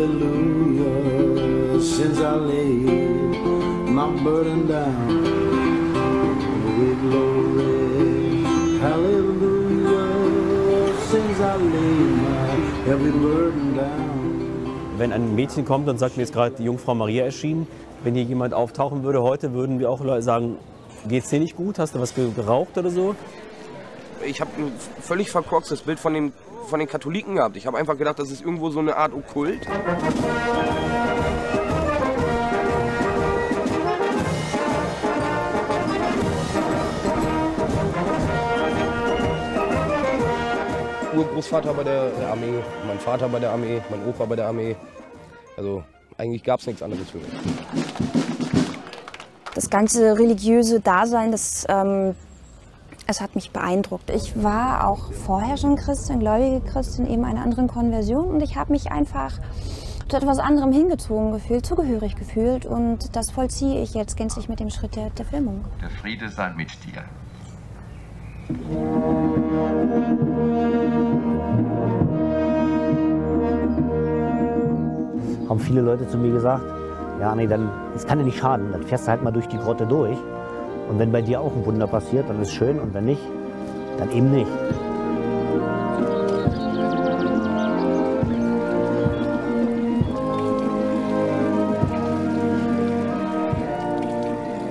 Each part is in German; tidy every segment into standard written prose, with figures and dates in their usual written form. hallelujah, since I laid my burden down. With glory, hallelujah, since I laid my heavy burden down. Wenn ein Mädchen kommt und sagt, mir ist gerade die Jungfrau Maria erschienen, wenn hier jemand auftauchen würde heute, würden wir auch sagen, geht's dir nicht gut, hast du was geraucht oder so? Ich habe ein völlig verkorkstes Bild von den Katholiken gehabt. Ich habe einfach gedacht, das ist irgendwo so eine Art Okkult. Urgroßvater bei der Armee, mein Vater bei der Armee, mein Opa bei der Armee. Also eigentlich gab es nichts anderes für mich. Das ganze religiöse Dasein, das es hat mich beeindruckt. Ich war auch vorher schon Christin, gläubige Christin, eben einer anderen Konversion. Und ich habe mich einfach zu etwas anderem hingezogen gefühlt, zugehörig gefühlt. Und das vollziehe ich jetzt gänzlich mit dem Schritt der Filmung. Der Friede sei mit dir. Haben viele Leute zu mir gesagt, ja, nee, dann, das kann dir nicht schaden, dann fährst du halt mal durch die Grotte durch. Und wenn bei dir auch ein Wunder passiert, dann ist schön, und wenn nicht, dann eben nicht.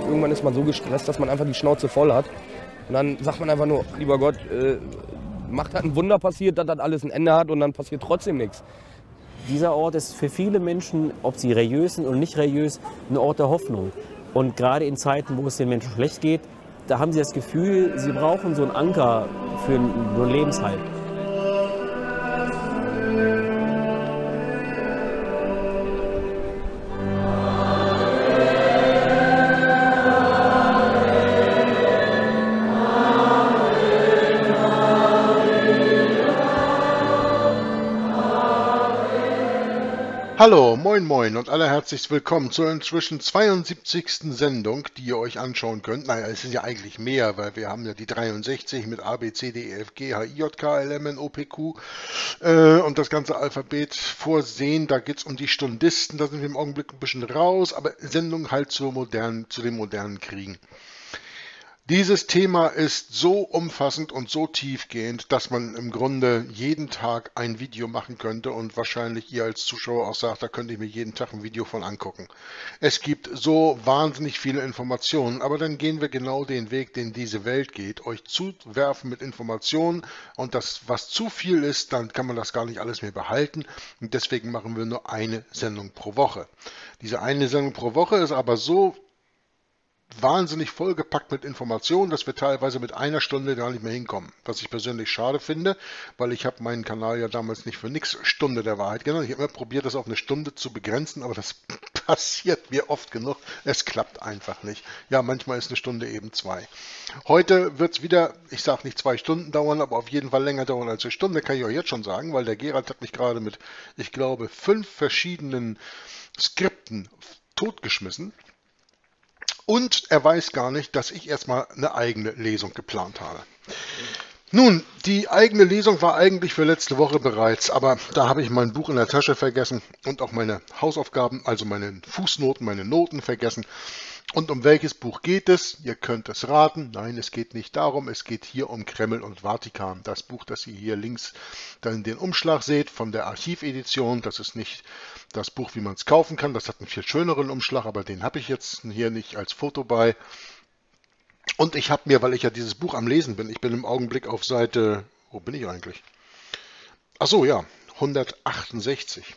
Irgendwann ist man so gestresst, dass man einfach die Schnauze voll hat. Und dann sagt man einfach nur, lieber Gott, macht halt ein Wunder passiert, dass das alles ein Ende hat, und dann passiert trotzdem nichts. Dieser Ort ist für viele Menschen, ob sie religiös sind oder nicht religiös, ein Ort der Hoffnung. Und gerade in Zeiten, wo es den Menschen schlecht geht, da haben sie das Gefühl, sie brauchen so einen Anker für einen Lebenshalt. Hallo, moin moin und allerherzlichst willkommen zur inzwischen 72. Sendung, die ihr euch anschauen könnt. Naja, es sind ja eigentlich mehr, weil wir haben ja die 63 mit A, B, C, D, E, F, G, H, I, J, K, L, M, N, O, P, Q und das ganze Alphabet vorsehen. Da geht es um die Stundisten, da sind wir im Augenblick ein bisschen raus, aber Sendung halt zu den modernen Kriegen. Dieses Thema ist so umfassend und so tiefgehend, dass man im Grunde jeden Tag ein Video machen könnte und wahrscheinlich ihr als Zuschauer auch sagt, da könnte ich mir jeden Tag ein Video von angucken. Es gibt so wahnsinnig viele Informationen, aber dann gehen wir genau den Weg, den diese Welt geht, euch zuwerfen mit Informationen, und das, was zu viel ist, dann kann man das gar nicht alles mehr behalten, und deswegen machen wir nur eine Sendung pro Woche. Diese eine Sendung pro Woche ist aber so wahnsinnig vollgepackt mit Informationen, dass wir teilweise mit einer Stunde gar nicht mehr hinkommen. Was ich persönlich schade finde, weil ich habe meinen Kanal ja damals nicht für nichts Stunde der Wahrheit genannt. Ich habe immer probiert, das auf eine Stunde zu begrenzen, aber das passiert mir oft genug. Es klappt einfach nicht. Ja, manchmal ist eine Stunde eben zwei. Heute wird es wieder, ich sage nicht 2 Stunden dauern, aber auf jeden Fall länger dauern als eine Stunde, kann ich euch jetzt schon sagen, weil der Gerald hat mich gerade mit, ich glaube, 5 verschiedenen Skripten totgeschmissen. Und er weiß gar nicht, dass ich erstmal eine eigene Lesung geplant habe. Nun, die eigene Lesung war eigentlich für letzte Woche bereits, aber da habe ich mein Buch in der Tasche vergessen und auch meine Hausaufgaben, also meine Fußnoten, meine Noten vergessen. Und um welches Buch geht es? Ihr könnt es raten. Nein, es geht nicht darum. Es geht hier um Kreml und Vatikan. Das Buch, das ihr hier links dann den Umschlag seht von der Archivedition. Das ist nicht das Buch, wie man es kaufen kann. Das hat einen viel schöneren Umschlag, aber den habe ich jetzt hier nicht als Foto bei. Und ich habe mir, weil ich ja dieses Buch am Lesen bin, ich bin im Augenblick auf Seite, wo bin ich eigentlich? Ach so, ja, 168.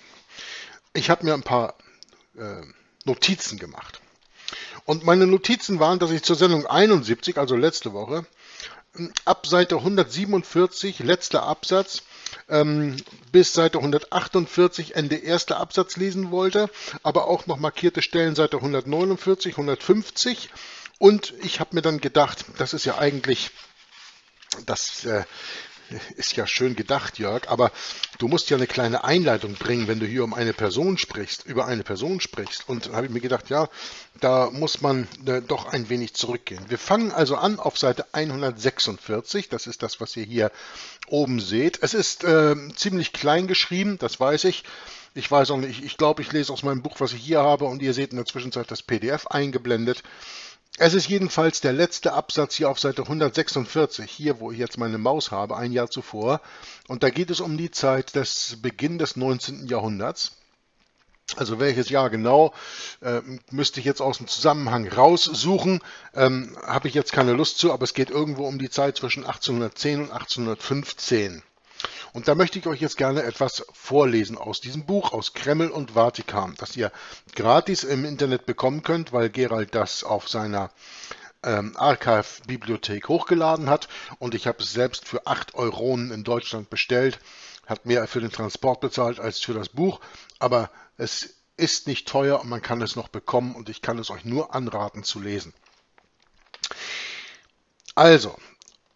Ich habe mir ein paar Notizen gemacht. Und meine Notizen waren, dass ich zur Sendung 71, also letzte Woche, ab Seite 147, letzter Absatz, bis Seite 148, Ende erster Absatz lesen wollte, aber auch noch markierte Stellen Seite 149, 150. Und ich habe mir dann gedacht, das ist ja eigentlich, das ist ja schön gedacht, Jörg, aber du musst ja eine kleine Einleitung bringen, wenn du hier um eine Person sprichst, über eine Person sprichst. Und dann habe ich mir gedacht, ja, da muss man doch ein wenig zurückgehen. Wir fangen also an auf Seite 146, das ist das, was ihr hier oben seht. Es ist ziemlich klein geschrieben, das weiß ich. Ich weiß auch nicht, ich glaube, ich lese aus meinem Buch, was ich hier habe, und ihr seht in der Zwischenzeit das PDF eingeblendet. Es ist jedenfalls der letzte Absatz hier auf Seite 146, hier, wo ich jetzt meine Maus habe, ein Jahr zuvor. Und da geht es um die Zeit des Beginn des 19. Jahrhunderts. Also welches Jahr genau, müsste ich jetzt aus dem Zusammenhang raussuchen, habe ich jetzt keine Lust zu, aber es geht irgendwo um die Zeit zwischen 1810 und 1815. Und da möchte ich euch jetzt gerne etwas vorlesen aus diesem Buch, aus Kreml und Vatikan, das ihr gratis im Internet bekommen könnt, weil Gerald das auf seiner Archive-Bibliothek hochgeladen hat, und ich habe es selbst für 8 Euronen in Deutschland bestellt, hat mehr für den Transport bezahlt als für das Buch, aber es ist nicht teuer und man kann es noch bekommen, und ich kann es euch nur anraten zu lesen. Also,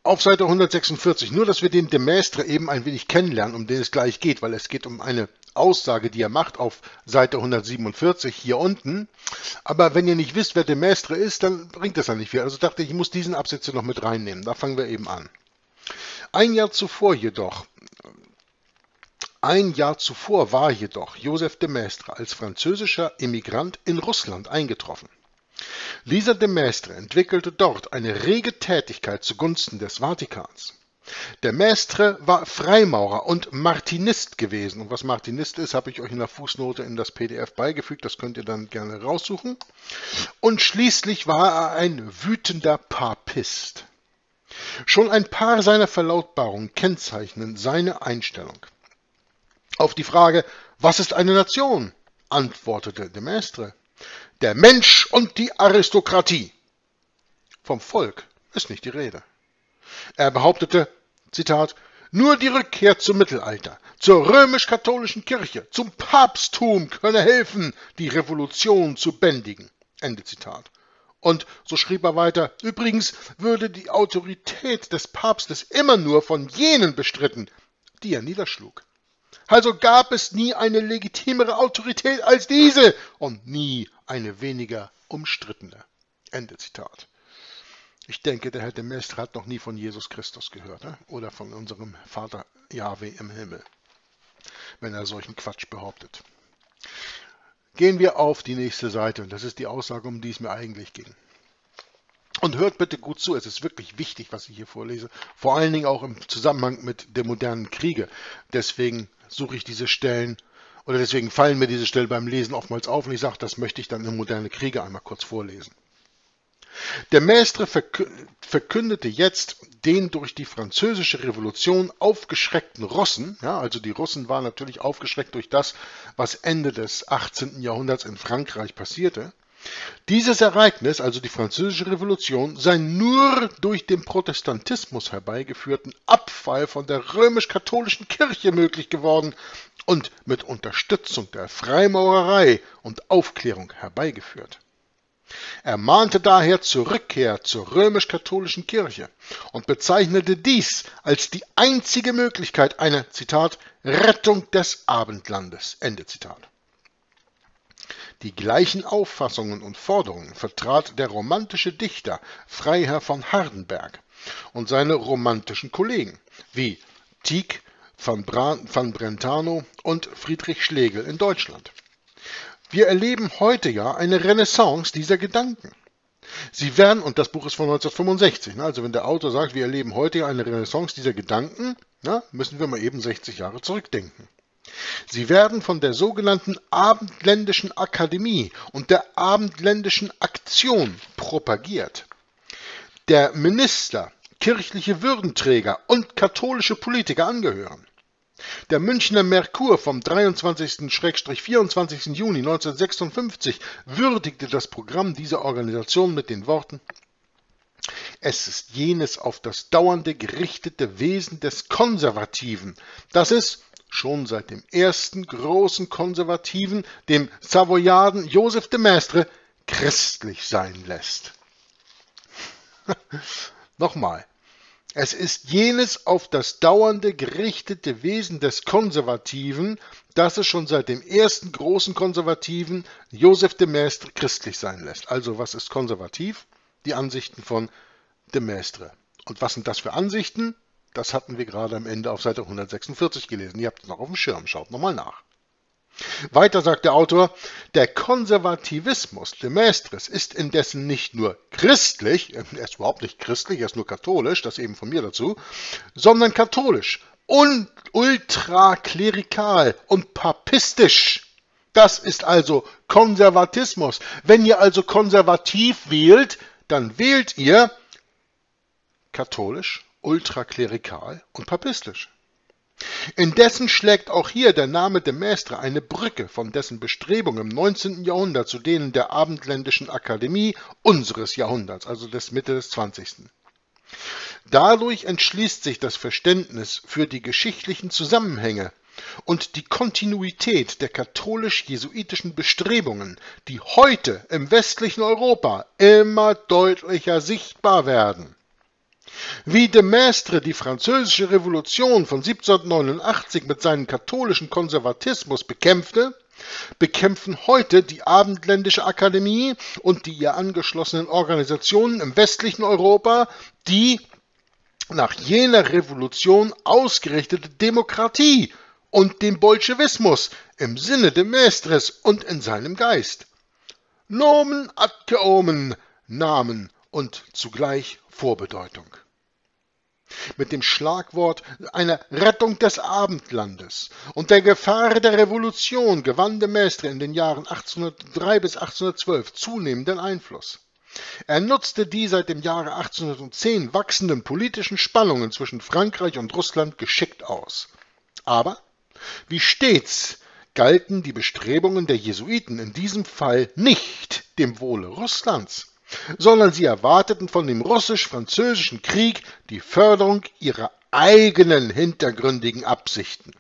auf Seite 146, nur dass wir den de Maistre eben ein wenig kennenlernen, um den es gleich geht, weil es geht um eine Aussage, die er macht auf Seite 147 hier unten. Aber wenn ihr nicht wisst, wer de Maistre ist, dann bringt das ja nicht viel. Also dachte ich, ich muss diesen Absatz noch mit reinnehmen. Da fangen wir eben an. Ein Jahr zuvor war jedoch Joseph de Maistre als französischer Emigrant in Russland eingetroffen. Dieser de Maistre entwickelte dort eine rege Tätigkeit zugunsten des Vatikans. De Maistre war Freimaurer und Martinist gewesen. Und was Martinist ist, habe ich euch in der Fußnote in das PDF beigefügt. Das könnt ihr dann gerne raussuchen. Und schließlich war er ein wütender Papist. Schon ein paar seiner Verlautbarungen kennzeichnen seine Einstellung. Auf die Frage, was ist eine Nation, antwortete de Maistre: Der Mensch und die Aristokratie. Vom Volk ist nicht die Rede. Er behauptete, Zitat, nur die Rückkehr zum Mittelalter, zur römisch-katholischen Kirche, zum Papsttum könne helfen, die Revolution zu bändigen. Ende Zitat. Und so schrieb er weiter, übrigens würde die Autorität des Papstes immer nur von jenen bestritten, die er niederschlug. Also gab es nie eine legitimere Autorität als diese und nie eine weniger umstrittene. Ende Zitat. Ich denke, der Herr de Maistre hat noch nie von Jesus Christus gehört, ne? Oder von unserem Vater Jahwe im Himmel, wenn er solchen Quatsch behauptet. Gehen wir auf die nächste Seite, und das ist die Aussage, um die es mir eigentlich ging. Und hört bitte gut zu, es ist wirklich wichtig, was ich hier vorlese, vor allen Dingen auch im Zusammenhang mit dem modernen Kriege. Deswegen suche ich diese Stellen, oder deswegen fallen mir diese Stellen beim Lesen oftmals auf, und ich sage, das möchte ich dann im modernen Kriege einmal kurz vorlesen. De Maistre verkündete jetzt den durch die französische Revolution aufgeschreckten Russen, ja, also die Russen waren natürlich aufgeschreckt durch das, was Ende des 18. Jahrhunderts in Frankreich passierte. Dieses Ereignis, also die französische Revolution, sei nur durch den Protestantismus herbeigeführten Abfall von der römisch-katholischen Kirche möglich geworden und mit Unterstützung der Freimaurerei und Aufklärung herbeigeführt. Er mahnte daher zur Rückkehr zur römisch-katholischen Kirche und bezeichnete dies als die einzige Möglichkeit einer, Zitat, Rettung des Abendlandes, Ende Zitat. Die gleichen Auffassungen und Forderungen vertrat der romantische Dichter Freiherr von Hardenberg und seine romantischen Kollegen wie Tieck, von Brentano und Friedrich Schlegel in Deutschland. Wir erleben heute ja eine Renaissance dieser Gedanken. Sie werden, und das Buch ist von 1965, also wenn der Autor sagt, wir erleben heute ja eine Renaissance dieser Gedanken, müssen wir mal eben 60 Jahre zurückdenken. Sie werden von der sogenannten Abendländischen Akademie und der Abendländischen Aktion propagiert. Der Minister, kirchliche Würdenträger und katholische Politiker angehören. Der Münchner Merkur vom 23./24. Juni 1956 würdigte das Programm dieser Organisation mit den Worten: Es ist jenes auf das dauernde gerichtete Wesen des Konservativen, das es schon seit dem ersten großen Konservativen, dem Savoyarden Joseph de Maistre, christlich sein lässt. Nochmal. Es ist jenes auf das dauernde gerichtete Wesen des Konservativen, das es schon seit dem ersten großen Konservativen Joseph de Maistre christlich sein lässt. Also was ist konservativ? Die Ansichten von de Maistre. Und was sind das für Ansichten? Das hatten wir gerade am Ende auf Seite 146 gelesen. Ihr habt es noch auf dem Schirm, schaut nochmal nach. Weiter sagt der Autor, der Konservativismus de Maistres ist indessen nicht nur christlich, er ist überhaupt nicht christlich, er ist nur katholisch, das eben von mir dazu, sondern katholisch und ultraklerikal und papistisch. Das ist also Konservatismus. Wenn ihr also konservativ wählt, dann wählt ihr katholisch, ultraklerikal und papistisch. Indessen schlägt auch hier der Name de Maistre eine Brücke von dessen Bestrebungen im 19. Jahrhundert zu denen der Abendländischen Akademie unseres Jahrhunderts, also des Mitte des 20. Dadurch entschließt sich das Verständnis für die geschichtlichen Zusammenhänge und die Kontinuität der katholisch-jesuitischen Bestrebungen, die heute im westlichen Europa immer deutlicher sichtbar werden. Wie de Maistre die französische Revolution von 1789 mit seinem katholischen Konservatismus bekämpfte, bekämpfen heute die Abendländische Akademie und die ihr angeschlossenen Organisationen im westlichen Europa die nach jener Revolution ausgerichtete Demokratie und den Bolschewismus im Sinne de Maistres und in seinem Geist. Nomen ad Omen, Namen und zugleich Vorbedeutung. Mit dem Schlagwort einer Rettung des Abendlandes und der Gefahr der Revolution gewann de Maistre in den Jahren 1803 bis 1812 zunehmenden Einfluss. Er nutzte die seit dem Jahre 1810 wachsenden politischen Spannungen zwischen Frankreich und Russland geschickt aus. Aber wie stets galten die Bestrebungen der Jesuiten in diesem Fall nicht dem Wohle Russlands, sondern sie erwarteten von dem russisch-französischen Krieg die Förderung ihrer eigenen hintergründigen Absichten.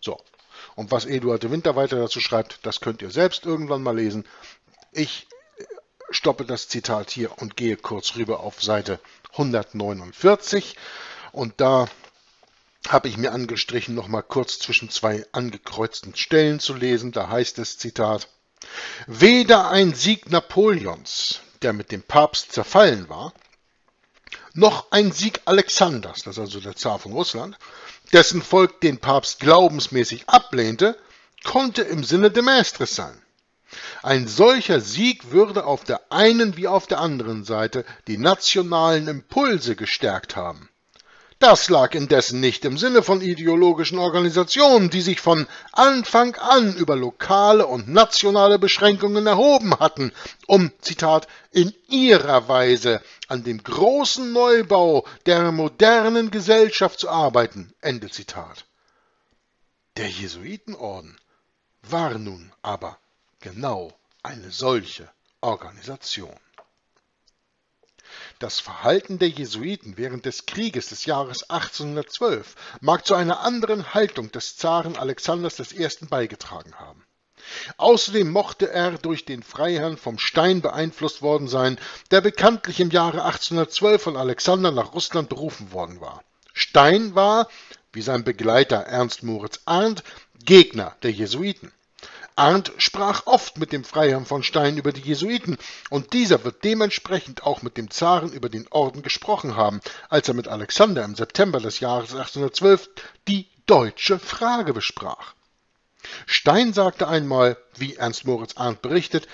So, und was Eduard de Winter weiter dazu schreibt, das könnt ihr selbst irgendwann mal lesen. Ich stoppe das Zitat hier und gehe kurz rüber auf Seite 149 und da habe ich mir angestrichen, nochmal kurz zwischen zwei angekreuzten Stellen zu lesen. Da heißt es, Zitat, weder ein Sieg Napoleons, der mit dem Papst zerfallen war, noch ein Sieg Alexanders, das ist also der Zar von Russland, dessen Volk den Papst glaubensmäßig ablehnte, konnte im Sinne de Maistres sein. Ein solcher Sieg würde auf der einen wie auf der anderen Seite die nationalen Impulse gestärkt haben. Das lag indessen nicht im Sinne von ideologischen Organisationen, die sich von Anfang an über lokale und nationale Beschränkungen erhoben hatten, um, Zitat, in ihrer Weise an dem großen Neubau der modernen Gesellschaft zu arbeiten, Ende Zitat. Der Jesuitenorden war nun aber genau eine solche Organisation. Das Verhalten der Jesuiten während des Krieges des Jahres 1812 mag zu einer anderen Haltung des Zaren Alexanders I. beigetragen haben. Außerdem mochte er durch den Freiherrn vom Stein beeinflusst worden sein, der bekanntlich im Jahre 1812 von Alexander nach Russland berufen worden war. Stein war, wie sein Begleiter Ernst Moritz Arndt, Gegner der Jesuiten. Arndt sprach oft mit dem Freiherrn von Stein über die Jesuiten, und dieser wird dementsprechend auch mit dem Zaren über den Orden gesprochen haben, als er mit Alexander im September des Jahres 1812 die deutsche Frage besprach. Stein sagte einmal, wie Ernst Moritz Arndt berichtet,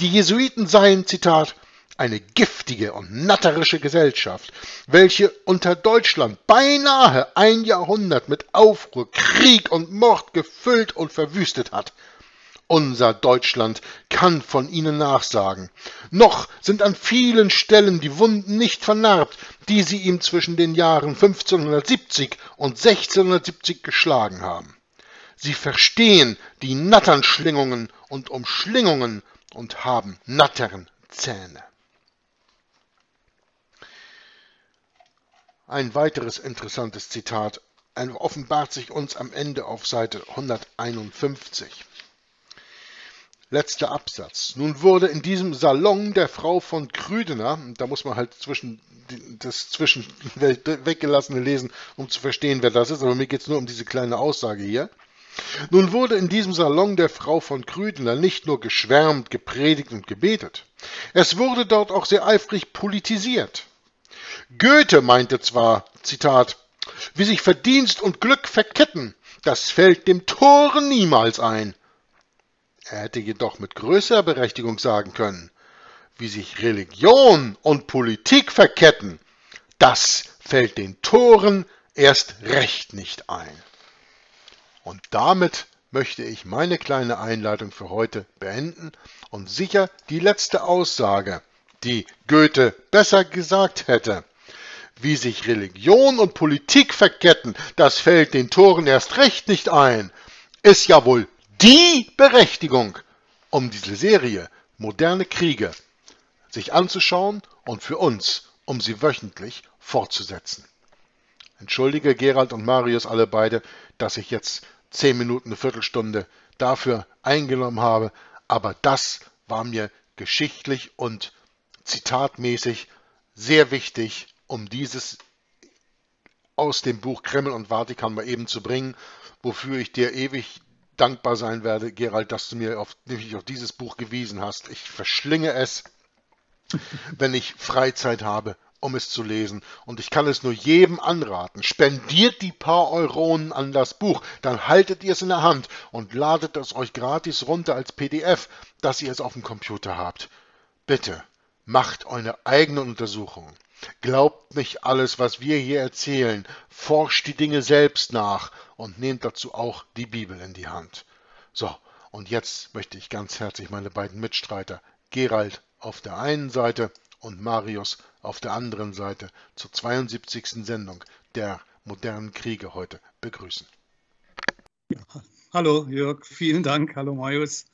die Jesuiten seien, Zitat, eine giftige und natterische Gesellschaft, welche unter Deutschland beinahe ein Jahrhundert mit Aufruhr, Krieg und Mord gefüllt und verwüstet hat. Unser Deutschland kann von ihnen nachsagen. Noch sind an vielen Stellen die Wunden nicht vernarbt, die sie ihm zwischen den Jahren 1570 und 1670 geschlagen haben. Sie verstehen die Natternschlingungen und Umschlingungen und haben Natternzähne. Ein weiteres interessantes Zitat offenbart sich uns am Ende auf Seite 151. Letzter Absatz. Nun wurde in diesem Salon der Frau von Krüdener, da muss man halt das Weggelassene lesen, um zu verstehen, wer das ist, aber mir geht es nur um diese kleine Aussage hier. Nun wurde in diesem Salon der Frau von Krüdener nicht nur geschwärmt, gepredigt und gebetet. Es wurde dort auch sehr eifrig politisiert. Goethe meinte zwar, Zitat, wie sich Verdienst und Glück verketten, das fällt dem Toren niemals ein. Er hätte jedoch mit größerer Berechtigung sagen können, wie sich Religion und Politik verketten, das fällt den Toren erst recht nicht ein. Und damit möchte ich meine kleine Einleitung für heute beenden und sicher die letzte Aussage, die Goethe besser gesagt hätte. Wie sich Religion und Politik verketten, das fällt den Toren erst recht nicht ein, ist ja wohl die Berechtigung, um diese Serie Moderne Kriege sich anzuschauen und für uns, um sie wöchentlich fortzusetzen. Entschuldige Gerald und Marius alle beide, dass ich jetzt 10 Minuten, eine Viertelstunde dafür eingenommen habe, aber das war mir geschichtlich und zitatmäßig sehr wichtig, um dieses aus dem Buch Kreml und Vatikan mal eben zu bringen, wofür ich dir ewig dankbar sein werde, Gerald, dass du mir nämlich auf dieses Buch gewiesen hast. Ich verschlinge es, wenn ich Freizeit habe, um es zu lesen. Und ich kann es nur jedem anraten. Spendiert die paar Euronen an das Buch, dann haltet ihr es in der Hand und ladet es euch gratis runter als PDF, dass ihr es auf dem Computer habt. Bitte, macht eure eigene Untersuchung. Glaubt nicht alles, was wir hier erzählen. Forscht die Dinge selbst nach und nehmt dazu auch die Bibel in die Hand. So, und jetzt möchte ich ganz herzlich meine beiden Mitstreiter, Gerald auf der einen Seite und Marius auf der anderen Seite, zur 72. Sendung der modernen Kriege heute begrüßen. Ja, hallo Jörg, vielen Dank. Hallo Marius.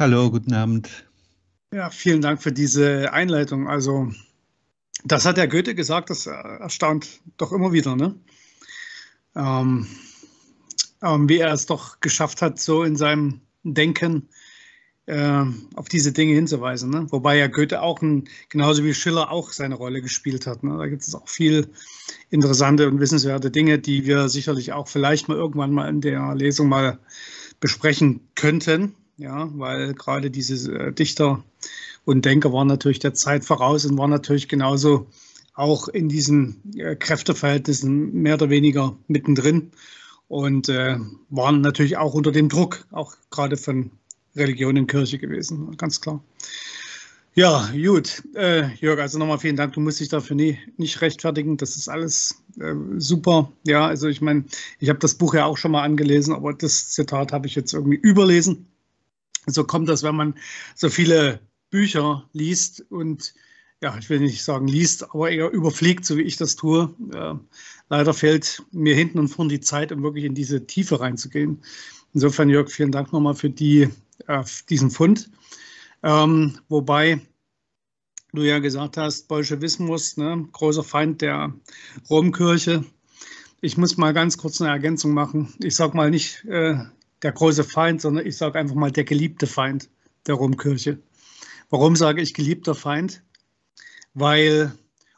Hallo, guten Abend. Ja, vielen Dank für diese Einleitung. Also, das hat der Goethe gesagt, das erstaunt doch immer wieder, ne? Wie er es doch geschafft hat, so in seinem Denken auf diese Dinge hinzuweisen, ne? Wobei ja Goethe auch, genauso wie Schiller, auch seine Rolle gespielt hat, ne? Da gibt es auch viel interessante und wissenswerte Dinge, die wir sicherlich auch vielleicht mal irgendwann mal in der Lesung mal besprechen könnten, ja, weil gerade diese Dichter und Denker waren natürlich der Zeit voraus und waren natürlich genauso auch in diesen Kräfteverhältnissen mehr oder weniger mittendrin und waren natürlich auch unter dem Druck, auch gerade von Religion und Kirche gewesen, ganz klar. Ja, gut, Jörg, also nochmal vielen Dank, du musst dich dafür nicht rechtfertigen, das ist alles super. Ja, also ich meine, ich habe das Buch ja auch schon mal angelesen, aber das Zitat habe ich jetzt irgendwie überlesen. So kommt das, wenn man so viele Bücher liest und, ja, ich will nicht sagen liest, aber eher überfliegt, so wie ich das tue. Leider fehlt mir hinten und vorn die Zeit, um wirklich in diese Tiefe reinzugehen. Insofern, Jörg, vielen Dank nochmal für diesen Fund. Wobei du ja gesagt hast, Bolschewismus, ne, großer Feind der Romkirche. Ich muss mal ganz kurz eine Ergänzung machen. Ich sage mal nicht der große Feind, sondern ich sage einfach mal der geliebte Feind der Romkirche. Warum sage ich geliebter Feind? Weil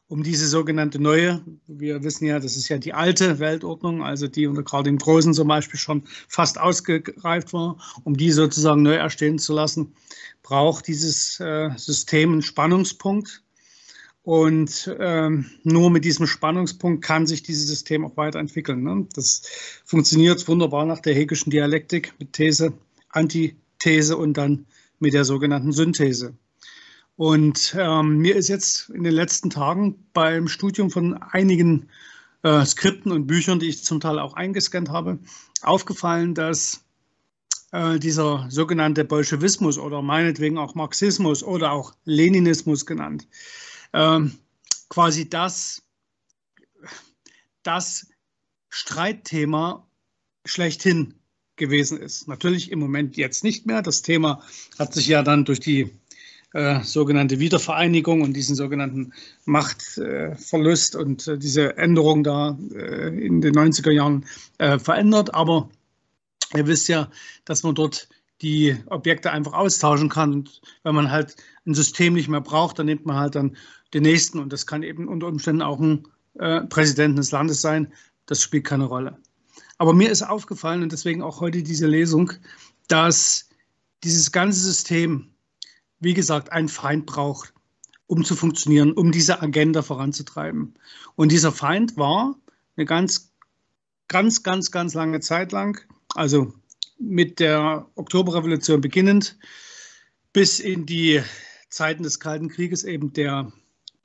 um diese sogenannte neue, wir wissen ja, das ist ja die alte Weltordnung, also die unter Karl dem Großen zum Beispiel schon fast ausgereift war, um die sozusagen neu erstehen zu lassen, braucht dieses System einen Spannungspunkt. Und nur mit diesem Spannungspunkt kann sich dieses System auch weiterentwickeln, ne? Das funktioniert wunderbar nach der hegelschen Dialektik mit These, Antithese und dann mit der sogenannten Synthese. Und mir ist jetzt in den letzten Tagen beim Studium von einigen Skripten und Büchern, die ich zum Teil auch eingescannt habe, aufgefallen, dass dieser sogenannte Bolschewismus oder meinetwegen auch Marxismus oder auch Leninismus genannt, quasi das Streitthema schlechthin gewesen ist. Natürlich im Moment jetzt nicht mehr. Das Thema hat sich ja dann durch die sogenannte Wiedervereinigung und diesen sogenannten Machtverlust und diese Änderung da in den 90er Jahren verändert. Aber ihr wisst ja, dass man dort die Objekte einfach austauschen kann. Und wenn man halt ein System nicht mehr braucht, dann nimmt man halt dann den nächsten. Und das kann eben unter Umständen auch ein Präsident des Landes sein. Das spielt keine Rolle. Aber mir ist aufgefallen, und deswegen auch heute diese Lesung, dass dieses ganze System, wie gesagt, einen Feind braucht, um zu funktionieren, um diese Agenda voranzutreiben. Und dieser Feind war eine ganz, ganz, ganz, ganz lange Zeit lang, also mit der Oktoberrevolution beginnend bis in die Zeiten des Kalten Krieges eben der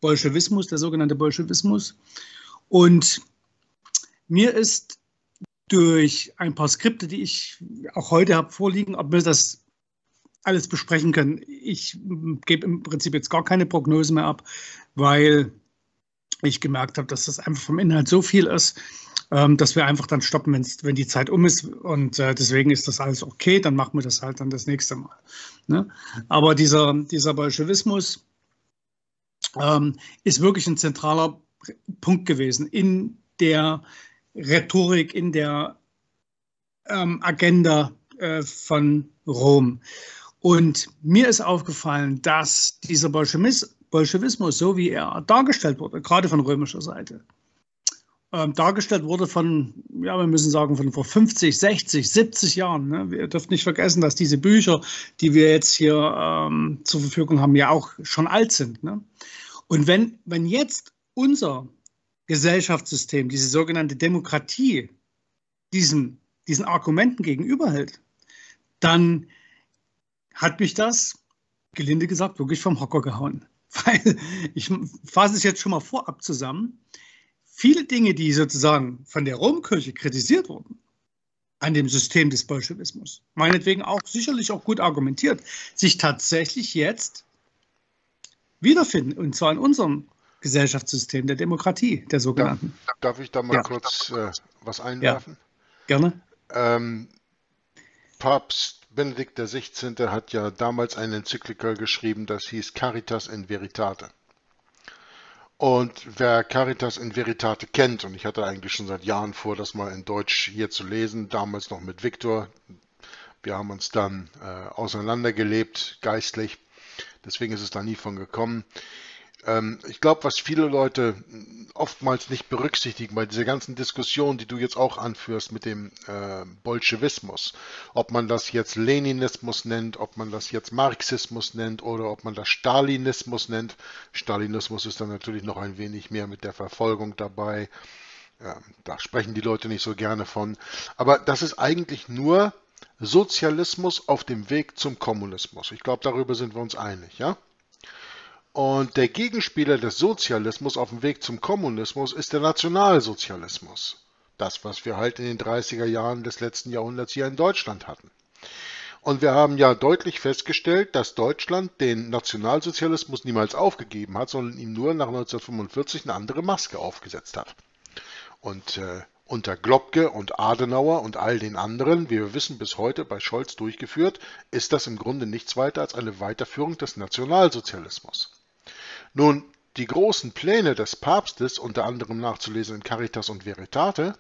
Bolschewismus, der sogenannte Bolschewismus. Und mir ist durch ein paar Skripte, die ich auch heute habe vorliegen, ob wir das alles besprechen können. Ich gebe im Prinzip jetzt gar keine Prognose mehr ab, weil ich gemerkt habe, dass das einfach vom Inhalt so viel ist, dass wir einfach dann stoppen, wenn die Zeit um ist. Und deswegen ist das alles okay, dann machen wir das halt dann das nächste Mal. Ne? Aber dieser Bolschewismus ist wirklich ein zentraler Punkt gewesen in der Rhetorik, in der Agenda von Rom. Und mir ist aufgefallen, dass dieser Bolschewismus, so wie er dargestellt wurde, gerade von römischer Seite, dargestellt wurde von, ja, wir müssen sagen, von vor 50, 60, 70 Jahren. Ne? Wir dürfen nicht vergessen, dass diese Bücher, die wir jetzt hier zur Verfügung haben, ja auch schon alt sind. Ne? Und wenn jetzt unser Gesellschaftssystem, diese sogenannte Demokratie, diesen Argumenten gegenüberhält, dann hat mich das, gelinde gesagt, wirklich vom Hocker gehauen. Weil, ich fasse es jetzt schon mal vorab zusammen, viele Dinge, die sozusagen von der Romkirche kritisiert wurden, an dem System des Bolschewismus, meinetwegen auch sicherlich auch gut argumentiert, sich tatsächlich jetzt wiederfinden, und zwar in unserem Gesellschaftssystem der Demokratie, der sogenannten. Ja, darf ich da mal kurz was einwerfen? Ja, gerne. Papst Benedikt XVI. Hat ja damals eine Enzyklika geschrieben, das hieß Caritas in Veritate. Und wer Caritas in Veritate kennt, und ich hatte eigentlich schon seit Jahren vor, das mal in Deutsch hier zu lesen, damals noch mit Viktor. Wir haben uns dann auseinandergelebt, geistlich. Deswegen ist es da nie von gekommen. Ich glaube, was viele Leute oftmals nicht berücksichtigen bei dieser ganzen Diskussion, die du jetzt auch anführst mit dem Bolschewismus, ob man das jetzt Leninismus nennt, ob man das jetzt Marxismus nennt oder ob man das Stalinismus nennt. Stalinismus ist dann natürlich noch ein wenig mehr mit der Verfolgung dabei. Da sprechen die Leute nicht so gerne von. Aber das ist eigentlich nur Sozialismus auf dem Weg zum Kommunismus. Ich glaube, darüber sind wir uns einig, ja? Und der Gegenspieler des Sozialismus auf dem Weg zum Kommunismus ist der Nationalsozialismus. Das, was wir halt in den 30er Jahren des letzten Jahrhunderts hier in Deutschland hatten. Und wir haben ja deutlich festgestellt, dass Deutschland den Nationalsozialismus niemals aufgegeben hat, sondern ihm nur nach 1945 eine andere Maske aufgesetzt hat. Und unter Globke und Adenauer und all den anderen, wie wir wissen, bis heute bei Scholz durchgeführt, ist das im Grunde nichts weiter als eine Weiterführung des Nationalsozialismus. Nun, die großen Pläne des Papstes, unter anderem nachzulesen in Caritas und Veritate,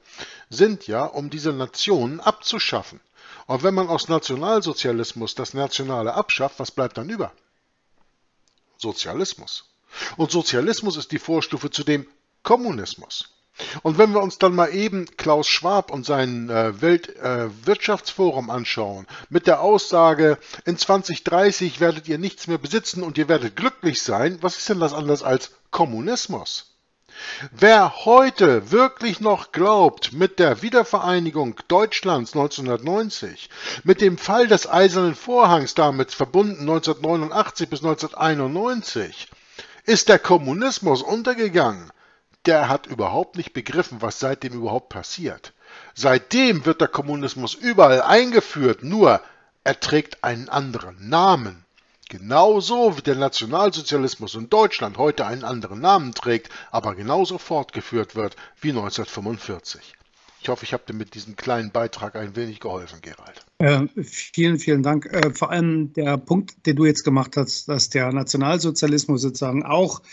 sind ja, um diese Nationen abzuschaffen. Und wenn man aus Nationalsozialismus das Nationale abschafft, was bleibt dann über? Sozialismus. Und Sozialismus ist die Vorstufe zu dem Kommunismus. Und wenn wir uns dann mal eben Klaus Schwab und sein Weltwirtschaftsforum anschauen, mit der Aussage, in 2030 werdet ihr nichts mehr besitzen und ihr werdet glücklich sein, was ist denn das anders als Kommunismus? Wer heute wirklich noch glaubt, mit der Wiedervereinigung Deutschlands 1990, mit dem Fall des Eisernen Vorhangs damit verbunden 1989 bis 1991, ist der Kommunismus untergegangen. Der hat überhaupt nicht begriffen, was seitdem überhaupt passiert. Seitdem wird der Kommunismus überall eingeführt, nur er trägt einen anderen Namen. Genauso wie der Nationalsozialismus in Deutschland heute einen anderen Namen trägt, aber genauso fortgeführt wird wie 1945. Ich hoffe, ich habe dir mit diesem kleinen Beitrag ein wenig geholfen, Gerald. Vielen, vielen Dank. Vor allem der Punkt, den du jetzt gemacht hast, dass der Nationalsozialismus sozusagen auch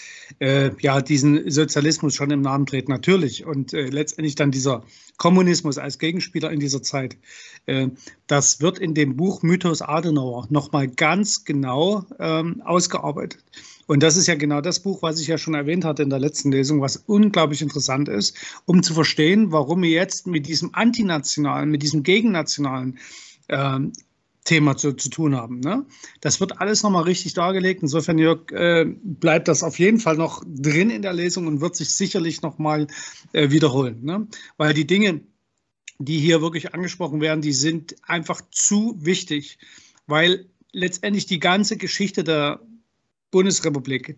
ja, diesen Sozialismus schon im Namen trägt, natürlich. Und letztendlich dann dieser Kommunismus als Gegenspieler in dieser Zeit. Das wird in dem Buch Mythos Adenauer nochmal ganz genau ausgearbeitet. Und das ist ja genau das Buch, was ich ja schon erwähnt hatte in der letzten Lesung, was unglaublich interessant ist, um zu verstehen, warum wir jetzt mit diesem antinationalen, mit diesem gegennationalen Thema zu tun haben. Ne? Das wird alles nochmal richtig dargelegt. Insofern, Jörg, bleibt das auf jeden Fall noch drin in der Lesung und wird sich sicherlich nochmal wiederholen. Ne? Weil die Dinge, die hier wirklich angesprochen werden, die sind einfach zu wichtig, weil letztendlich die ganze Geschichte der Bundesrepublik,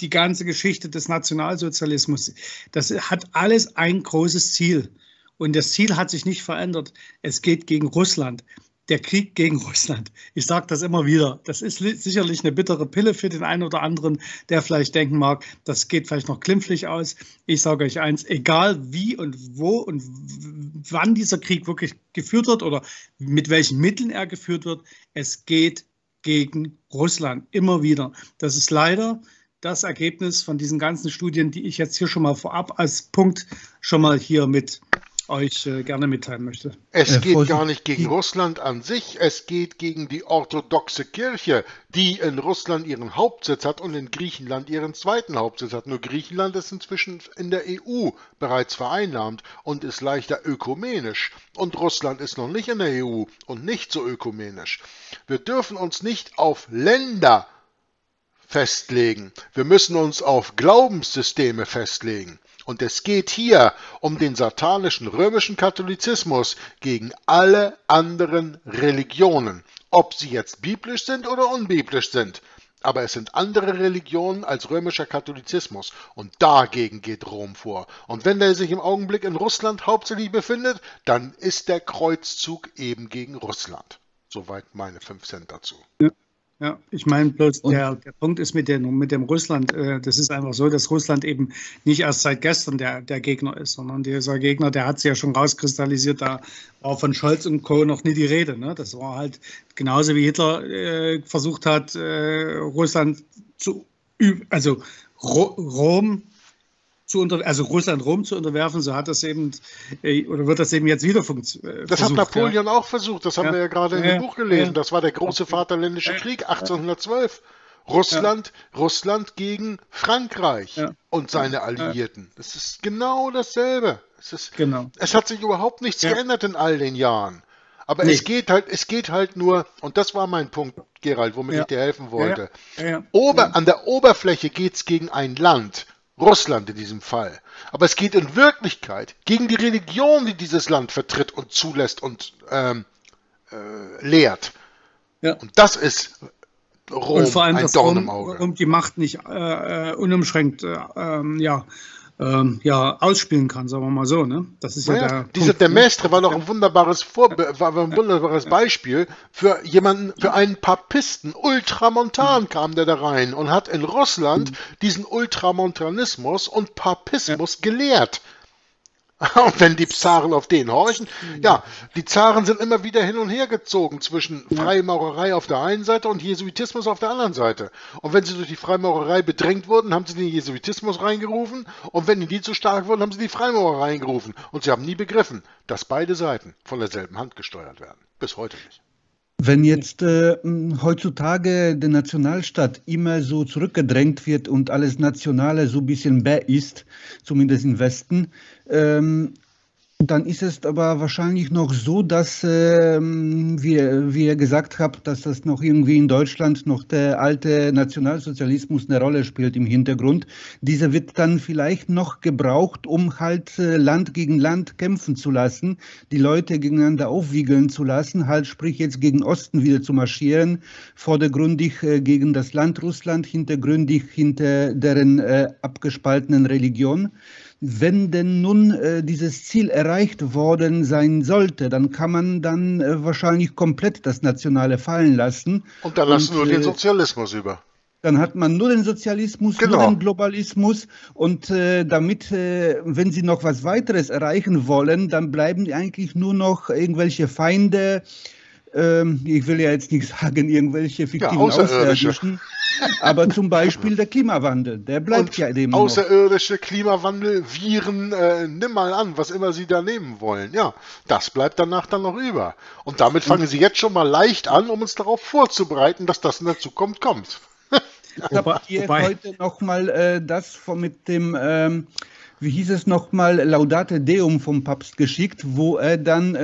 die ganze Geschichte des Nationalsozialismus, das hat alles ein großes Ziel. Und das Ziel hat sich nicht verändert. Es geht gegen Russland. Der Krieg gegen Russland. Ich sage das immer wieder. Das ist sicherlich eine bittere Pille für den einen oder anderen, der vielleicht denken mag, das geht vielleicht noch glimpflich aus. Ich sage euch eins, egal wie und wo und wann dieser Krieg wirklich geführt wird oder mit welchen Mitteln er geführt wird, es geht gegen Russland. Immer wieder. Das ist leider das Ergebnis von diesen ganzen Studien, die ich jetzt hier schon mal vorab als Punkt schon mal hier mit euch gerne mitteilen möchte. Es geht gar nicht gegen Russland an sich, es geht gegen die orthodoxe Kirche, die in Russland ihren Hauptsitz hat und in Griechenland ihren zweiten Hauptsitz hat. Nur Griechenland ist inzwischen in der EU bereits vereinnahmt und ist leichter ökumenisch. Und Russland ist noch nicht in der EU und nicht so ökumenisch. Wir dürfen uns nicht auf Länder festlegen. Wir müssen uns auf Glaubenssysteme festlegen. Und es geht hier um den satanischen römischen Katholizismus gegen alle anderen Religionen, ob sie jetzt biblisch sind oder unbiblisch sind. Aber es sind andere Religionen als römischer Katholizismus und dagegen geht Rom vor. Und wenn der sich im Augenblick in Russland hauptsächlich befindet, dann ist der Kreuzzug eben gegen Russland. Soweit meine 5 Cent dazu. Ja. Ja, ich meine bloß, der Punkt ist mit dem Russland, das ist einfach so, dass Russland eben nicht erst seit gestern der Gegner ist, sondern dieser Gegner, der hat sich ja schon rauskristallisiert, da war von Scholz und Co. noch nie die Rede. Ne? Das war halt genauso wie Hitler versucht hat, Russland zu, also Rom zu Russland Rom zu unterwerfen, so hat das eben, oder wird das eben jetzt wieder funktionieren. Das versucht, hat Napoleon auch versucht, das haben wir ja gerade in dem Buch gelesen, das war der große Vaterländische Krieg 1812. Russland gegen Frankreich und seine Alliierten. Das ist genau dasselbe. Es hat sich überhaupt nichts geändert in all den Jahren. Aber es geht halt nur, und das war mein Punkt, Gerald, womit ich dir helfen wollte. An der Oberfläche geht es gegen ein Land, Russland in diesem Fall. Aber es geht in Wirklichkeit gegen die Religion, die dieses Land vertritt und zulässt und lehrt. Ja. Und das ist Rom, und vor allem ein Dorn im Auge. Und die Macht nicht unumschränkt ausspielen kann, sagen wir mal so. Ne? Das ist dieser de Maistre war doch ein wunderbares Beispiel für jemanden, für einen Papisten. Ultramontan kam der da rein und hat in Russland diesen Ultramontanismus und Papismus gelehrt. Und wenn die Zaren auf den horchen, die Zaren sind immer wieder hin und her gezogen zwischen Freimaurerei auf der einen Seite und Jesuitismus auf der anderen Seite. Und wenn sie durch die Freimaurerei bedrängt wurden, haben sie den Jesuitismus reingerufen und wenn die zu stark wurden, haben sie die Freimaurerei reingerufen. Und sie haben nie begriffen, dass beide Seiten von derselben Hand gesteuert werden. Bis heute nicht. Wenn jetzt heutzutage der Nationalstaat immer so zurückgedrängt wird und alles Nationale so ein bisschen bäh ist, zumindest im Westen, dann ist es aber wahrscheinlich noch so, dass, wie ihr gesagt habt, dass das noch irgendwie in Deutschland noch der alte Nationalsozialismus eine Rolle spielt im Hintergrund. Dieser wird dann vielleicht noch gebraucht, um halt Land gegen Land kämpfen zu lassen, die Leute gegeneinander aufwiegeln zu lassen, halt sprich jetzt gegen Osten wieder zu marschieren, vordergründig gegen das Land Russland, hintergründig hinter deren abgespaltenen Religion. Wenn denn nun dieses Ziel erreicht worden sein sollte, dann kann man dann wahrscheinlich komplett das Nationale fallen lassen. Und dann lassen wir nur den Sozialismus über. Dann hat man nur den Sozialismus, nur den Globalismus und damit, wenn sie noch was weiteres erreichen wollen, dann bleiben eigentlich nur noch irgendwelche Feinde, ich will ja jetzt nicht sagen, irgendwelche fiktiven Außerirdischen, aber zum Beispiel der Klimawandel, der bleibt und ja dem außerirdische noch. Klimawandel, Viren, nimm mal an, was immer sie da nehmen wollen. Ja, das bleibt danach dann noch über. Und damit fangen sie jetzt schon mal leicht an, um uns darauf vorzubereiten, dass das in der Zukunft kommt. Habt ihr heute nochmal das mit dem... wie hieß es nochmal, Laudate Deum vom Papst geschickt, wo er dann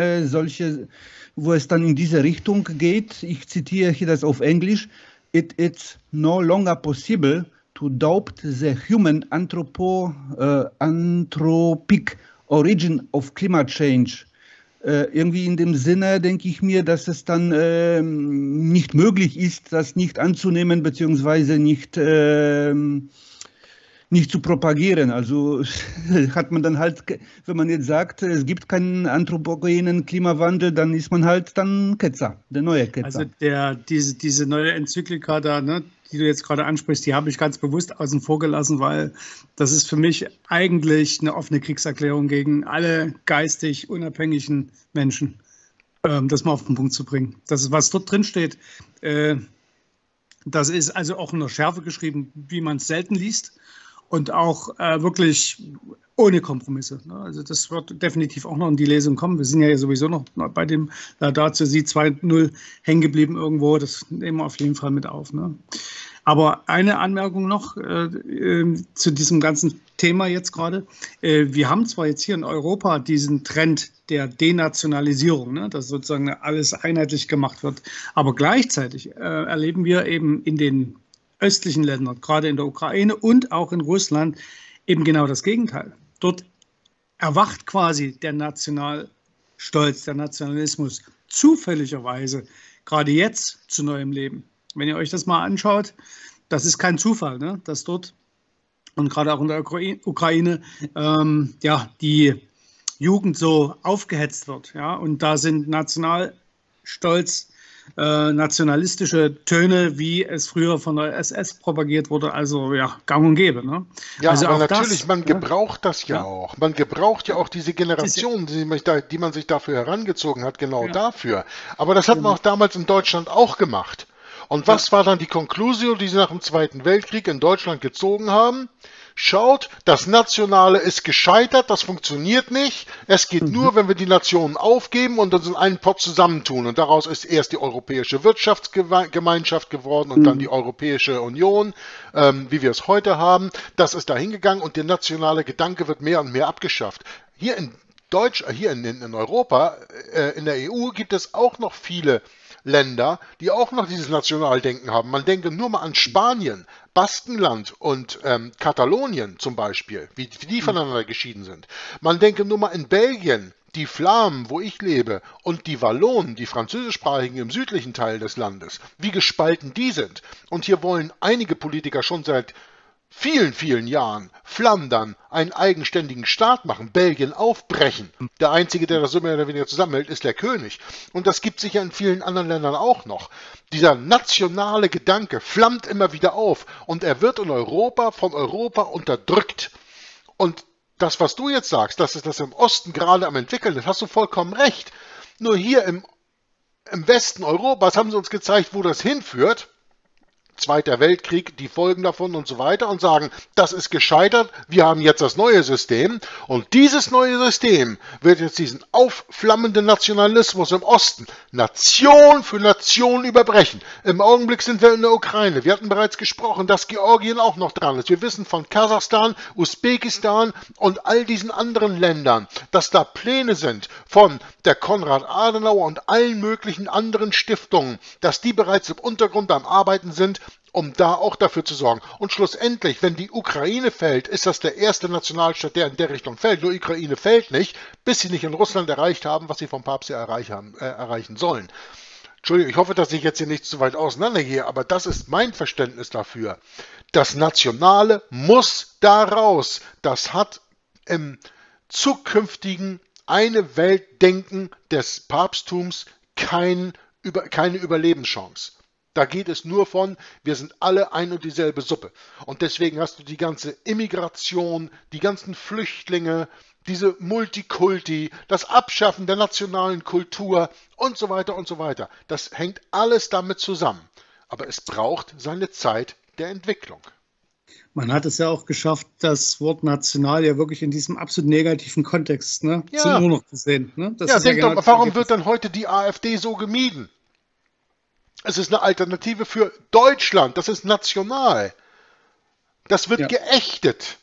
wo es dann in diese Richtung geht. Ich zitiere hier das auf Englisch. It is no longer possible to doubt the human anthropic origin of climate change. irgendwie in dem Sinne denke ich mir, dass es dann nicht möglich ist, das nicht anzunehmen bzw. nicht zu propagieren. Also hat man dann halt, wenn man jetzt sagt, es gibt keinen anthropogenen Klimawandel, dann ist man halt dann Ketzer, der neue Ketzer. Also diese neue Enzyklika da, ne, die du jetzt gerade ansprichst, die habe ich ganz bewusst außen vor gelassen, weil das ist für mich eigentlich eine offene Kriegserklärung gegen alle geistig unabhängigen Menschen, das mal auf den Punkt zu bringen. Das ist, was dort drin steht, das ist also auch in der Schärfe geschrieben, wie man es selten liest. Und auch wirklich ohne Kompromisse. Ne? Also das wird definitiv auch noch in die Lesung kommen. Wir sind ja sowieso noch bei dem dazu Sie 2.0 hängen geblieben irgendwo. Das nehmen wir auf jeden Fall mit auf. Ne? Aber eine Anmerkung noch zu diesem ganzen Thema jetzt gerade. Wir haben zwar jetzt hier in Europa diesen Trend der Denationalisierung, ne, dass sozusagen alles einheitlich gemacht wird. Aber gleichzeitig erleben wir eben in den östlichen Ländern, gerade in der Ukraine und auch in Russland, eben genau das Gegenteil. Dort erwacht quasi der Nationalstolz, der Nationalismus zufälligerweise gerade jetzt zu neuem Leben. Wenn ihr euch das mal anschaut, das ist kein Zufall, ne, dass dort und gerade auch in der Ukraine ja, die Jugend so aufgehetzt wird. Ja, und da sind Nationalstolz, nationalistische Töne, wie es früher von der SS propagiert wurde, also ja, gang und gäbe. Ne? Ja, also aber auch natürlich, das, man gebraucht das ja auch. Man gebraucht ja auch diese Generation, die man sich dafür herangezogen hat, genau dafür. Aber das hat man auch damals in Deutschland auch gemacht. Und was war dann die Conclusio, die sie nach dem Zweiten Weltkrieg in Deutschland gezogen haben? Schaut, das Nationale ist gescheitert, das funktioniert nicht. Es geht nur, wenn wir die Nationen aufgeben und uns in einen Pott zusammentun. Und daraus ist erst die Europäische Wirtschaftsgemeinschaft geworden und dann die Europäische Union, wie wir es heute haben. Das ist dahin gegangen und der nationale Gedanke wird mehr und mehr abgeschafft. Hier in Europa, in der EU gibt es auch noch viele Länder, die auch noch dieses Nationaldenken haben. Man denke nur mal an Spanien, Baskenland und Katalonien zum Beispiel, wie die voneinander geschieden sind. Man denke nur mal in Belgien, die Flamen, wo ich lebe, und die Wallonen, die französischsprachigen im südlichen Teil des Landes, wie gespalten die sind. Und hier wollen einige Politiker schon seit vielen, vielen Jahren Flandern einen eigenständigen Staat machen, Belgien aufbrechen. Der Einzige, der das so mehr oder weniger zusammenhält, ist der König. Und das gibt sich ja in vielen anderen Ländern auch noch. Dieser nationale Gedanke flammt immer wieder auf und er wird in Europa, von Europa unterdrückt. Und das, was du jetzt sagst, dass es das im Osten gerade am entwickeln ist, hast du vollkommen recht. Nur hier im Westen Europas haben sie uns gezeigt, wo das hinführt. Zweiter Weltkrieg, die Folgen davon und so weiter und sagen, das ist gescheitert, wir haben jetzt das neue System und dieses neue System wird jetzt diesen aufflammenden Nationalismus im Osten Nation für Nation überbrechen. Im Augenblick sind wir in der Ukraine. Wir hatten bereits gesprochen, dass Georgien auch noch dran ist. Wir wissen von Kasachstan, Usbekistan und all diesen anderen Ländern, dass da Pläne sind von der Konrad Adenauer und allen möglichen anderen Stiftungen, dass die bereits im Untergrund am Arbeiten sind, um da auch dafür zu sorgen. Und schlussendlich, wenn die Ukraine fällt, ist das der erste Nationalstaat, der in der Richtung fällt. Nur Ukraine fällt nicht, bis sie nicht in Russland erreicht haben, was sie vom Papst ja erreichen sollen. Entschuldigung, ich hoffe, dass ich jetzt hier nicht zu weit auseinandergehe, aber das ist mein Verständnis dafür. Das Nationale muss da raus. Das hat im zukünftigen Eine-Welt-Denken des Papsttums keine Überlebenschance. Da geht es nur von, wir sind alle ein und dieselbe Suppe. Und deswegen hast du die ganze Immigration, die ganzen Flüchtlinge, diese Multikulti, das Abschaffen der nationalen Kultur und so weiter und so weiter. Das hängt alles damit zusammen. Aber es braucht seine Zeit der Entwicklung. Man hat es ja auch geschafft, das Wort national ja wirklich in diesem absolut negativen Kontext, ne, zu nur noch zu sehen. Ne? Das ist genau doch, warum wird dann heute die AfD so gemieden? Es ist eine Alternative für Deutschland. Das ist national. Das wird geächtet.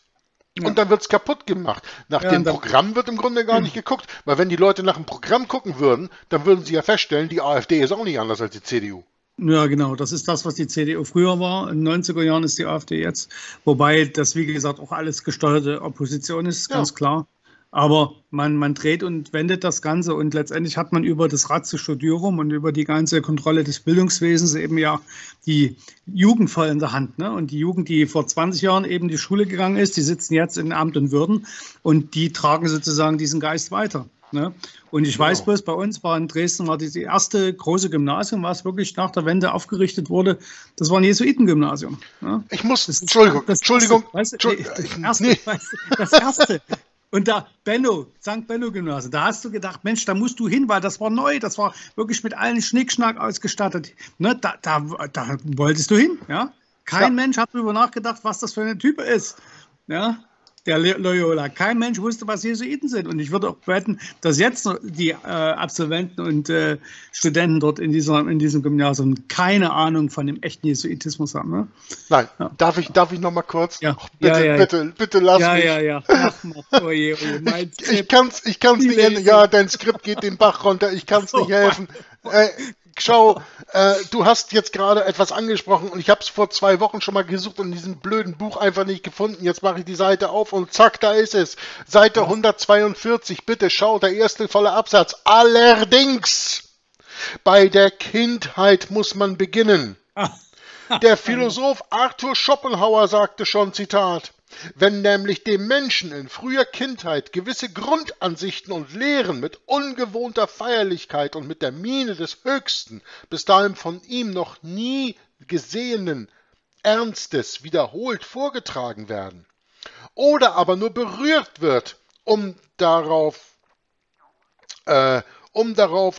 Ja. Und dann wird es kaputt gemacht. Nach dem Programm wird im Grunde gar nicht geguckt. Weil wenn die Leute nach dem Programm gucken würden, dann würden sie ja feststellen, die AfD ist auch nicht anders als die CDU. Ja, genau. Das ist das, was die CDU früher war. In den 90er Jahren ist die AfD jetzt. Wobei das, wie gesagt, auch alles gesteuerte Opposition ist, ganz klar. Aber man dreht und wendet das Ganze und letztendlich hat man über das Ratio Studiorum und über die ganze Kontrolle des Bildungswesens eben ja die Jugend voll in der Hand. Ne? Und die Jugend, die vor 20 Jahren eben in die Schule gegangen ist, die sitzen jetzt in Amt und Würden und die tragen sozusagen diesen Geist weiter. Ne? Und ich weiß bloß, bei uns war in Dresden das erste große Gymnasium, was wirklich nach der Wende aufgerichtet wurde, das war ein Jesuitengymnasium. Ne? Ich muss, das, Entschuldigung. Das erste. Und da, St. Benno-Gymnasium, da hast du gedacht, Mensch, da musst du hin, weil das war neu, das war wirklich mit allen Schnickschnack ausgestattet. Ne? Da wolltest du hin, ja? Kein Mensch hat darüber nachgedacht, was das für ein Typ ist, ja? Der Loyola. Kein Mensch wusste, was Jesuiten sind. Und ich würde auch wetten, dass jetzt die Absolventen und Studenten dort in diesem Gymnasium keine Ahnung von dem echten Jesuitismus haben. Ne? Nein. Ja. Darf ich noch mal kurz? Ja. Bitte lass mich. Ich kann's nicht ändern. Ja, dein Skript geht den Bach runter. Ich kann's nicht helfen. Schau, du hast jetzt gerade etwas angesprochen und ich habe es vor 2 Wochen schon mal gesucht und in diesem blöden Buch einfach nicht gefunden. Jetzt mache ich die Seite auf und zack, da ist es. Seite 142, bitte schau, der erste volle Absatz. Allerdings, bei der Kindheit muss man beginnen. Der Philosoph Arthur Schopenhauer sagte schon, Zitat, wenn nämlich dem Menschen in früher Kindheit gewisse Grundansichten und Lehren mit ungewohnter Feierlichkeit und mit der Miene des höchsten, bis dahin von ihm noch nie gesehenen Ernstes wiederholt vorgetragen werden oder aber nur berührt wird, um darauf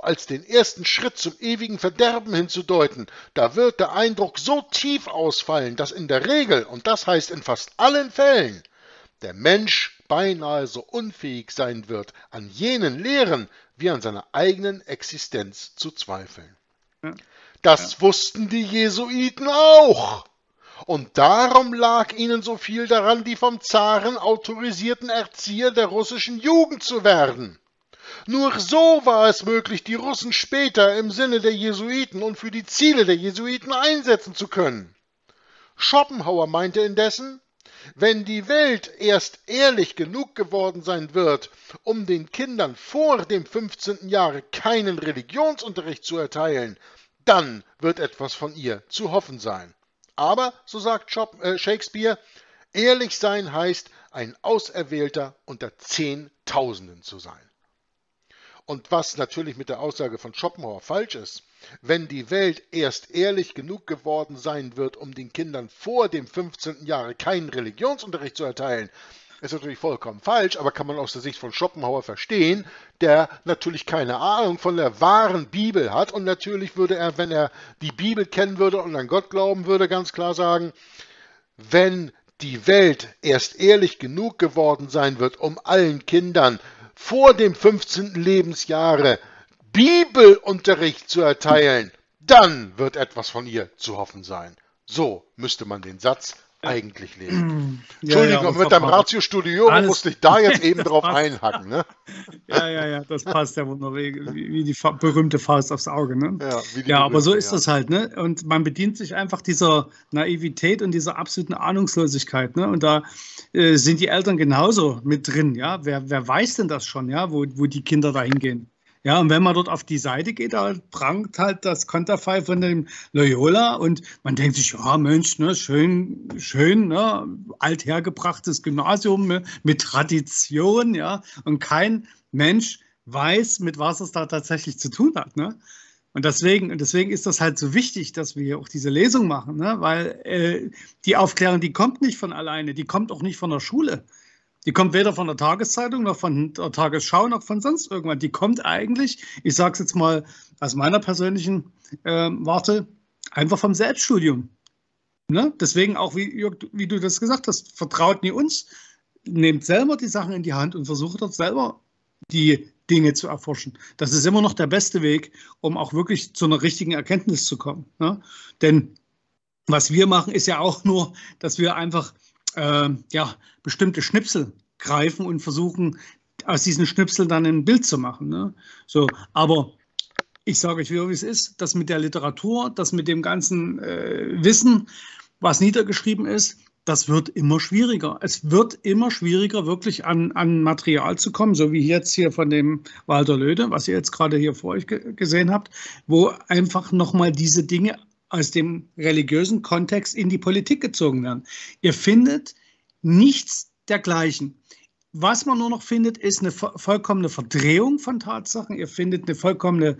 als den ersten Schritt zum ewigen Verderben hinzudeuten, da wird der Eindruck so tief ausfallen, dass in der Regel, und das heißt in fast allen Fällen, der Mensch beinahe so unfähig sein wird, an jenen Lehren wie an seiner eigenen Existenz zu zweifeln. Das wussten die Jesuiten auch. Und darum lag ihnen so viel daran, die vom Zaren autorisierten Erzieher der russischen Jugend zu werden. Nur so war es möglich, die Russen später im Sinne der Jesuiten und für die Ziele der Jesuiten einsetzen zu können. Schopenhauer meinte indessen, wenn die Welt erst ehrlich genug geworden sein wird, um den Kindern vor dem 15. Jahre keinen Religionsunterricht zu erteilen, dann wird etwas von ihr zu hoffen sein. Aber, so sagt Shakespeare, ehrlich sein heißt, ein Auserwählter unter Zehntausenden zu sein. Und was natürlich mit der Aussage von Schopenhauer falsch ist, wenn die Welt erst ehrlich genug geworden sein wird, um den Kindern vor dem 15. Jahre keinen Religionsunterricht zu erteilen, ist natürlich vollkommen falsch, aber kann man aus der Sicht von Schopenhauer verstehen, der natürlich keine Ahnung von der wahren Bibel hat und natürlich würde er, wenn er die Bibel kennen würde und an Gott glauben würde, ganz klar sagen, wenn die Welt erst ehrlich genug geworden sein wird, um allen Kindern vor dem 15. Lebensjahre Bibelunterricht zu erteilen, dann wird etwas von ihr zu hoffen sein. So müsste man den Satz eigentlich lesen. Entschuldigung, ja, mit deinem Ratio Studiorum musste ich da jetzt eben drauf einhacken. Ne? Ja, das passt ja wunderbar, wie die berühmte Faust aufs Auge. Ne? Aber so ist das halt. Ne? Und man bedient sich einfach dieser Naivität und dieser absoluten Ahnungslosigkeit. Ne? Und da sind die Eltern genauso mit drin. Ja? Wer weiß denn das schon, ja? Wo die Kinder da hingehen? Ja, und wenn man dort auf die Seite geht, da prangt halt das Konterfei von dem Loyola und man denkt sich, ja Mensch, ne, schön, ne, althergebrachtes Gymnasium mit Tradition, ja, und kein Mensch weiß, mit was es da tatsächlich zu tun hat, ne. Und deswegen ist das halt so wichtig, dass wir hier auch diese Lesung machen, ne, weil die Aufklärung, die kommt nicht von alleine, die kommt auch nicht von der Schule. Die kommt weder von der Tageszeitung noch von der Tagesschau noch von sonst irgendwann. Die kommt eigentlich, ich sage es jetzt mal aus meiner persönlichen Warte, einfach vom Selbststudium. Ne? Deswegen auch, wie du das gesagt hast, vertraut nie uns, nehmt selber die Sachen in die Hand und versucht dort selber die Dinge zu erforschen. Das ist immer noch der beste Weg, um auch wirklich zu einer richtigen Erkenntnis zu kommen. Ne? Denn was wir machen, ist ja auch nur, dass wir einfach bestimmte Schnipsel greifen und versuchen, aus diesen Schnipseln dann ein Bild zu machen. Ne? So, aber ich sage euch, wie es ist, das mit der Literatur, das mit dem ganzen Wissen, was niedergeschrieben ist, das wird immer schwieriger. Es wird immer schwieriger, wirklich an Material zu kommen, so wie jetzt hier von dem Walter Löde, was ihr jetzt gerade hier vor euch gesehen habt, wo einfach nochmal diese Dinge aus dem religiösen Kontext in die Politik gezogen werden. Ihr findet nichts dergleichen. Was man nur noch findet, ist eine vollkommene Verdrehung von Tatsachen. Ihr findet eine vollkommene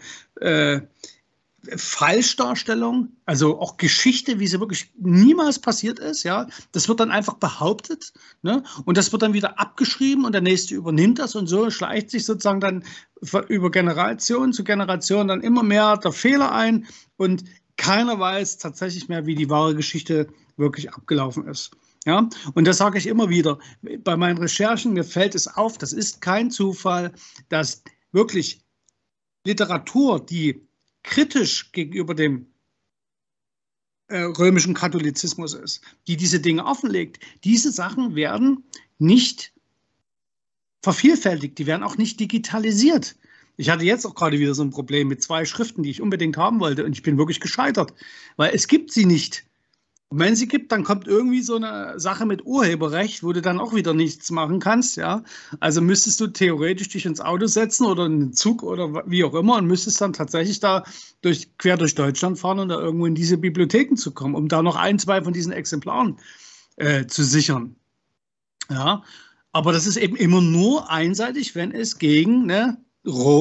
Falschdarstellung, also auch Geschichte, wie sie wirklich niemals passiert ist. Ja, das wird dann einfach behauptet, ne? Und das wird dann wieder abgeschrieben und der Nächste übernimmt das und so schleicht sich sozusagen dann über Generation zu Generation dann immer mehr der Fehler ein und keiner weiß tatsächlich mehr, wie die wahre Geschichte wirklich abgelaufen ist. Ja, und das sage ich immer wieder. Bei meinen Recherchen, mir fällt es auf, das ist kein Zufall, dass wirklich Literatur, die kritisch gegenüber dem römischen Katholizismus ist, die diese Dinge offenlegt, diese Sachen werden nicht vervielfältigt, die werden auch nicht digitalisiert. Ich hatte jetzt auch gerade wieder so ein Problem mit 2 Schriften, die ich unbedingt haben wollte, und ich bin wirklich gescheitert, weil es gibt sie nicht. Und wenn sie gibt, dann kommt irgendwie so eine Sache mit Urheberrecht, wo du dann auch wieder nichts machen kannst, ja. Also müsstest du theoretisch dich ins Auto setzen oder in den Zug oder wie auch immer und müsstest dann tatsächlich da quer durch Deutschland fahren und da irgendwo in diese Bibliotheken zu kommen, um da noch 1, 2 von diesen Exemplaren zu sichern. Ja, aber das ist eben immer nur einseitig, wenn es gegen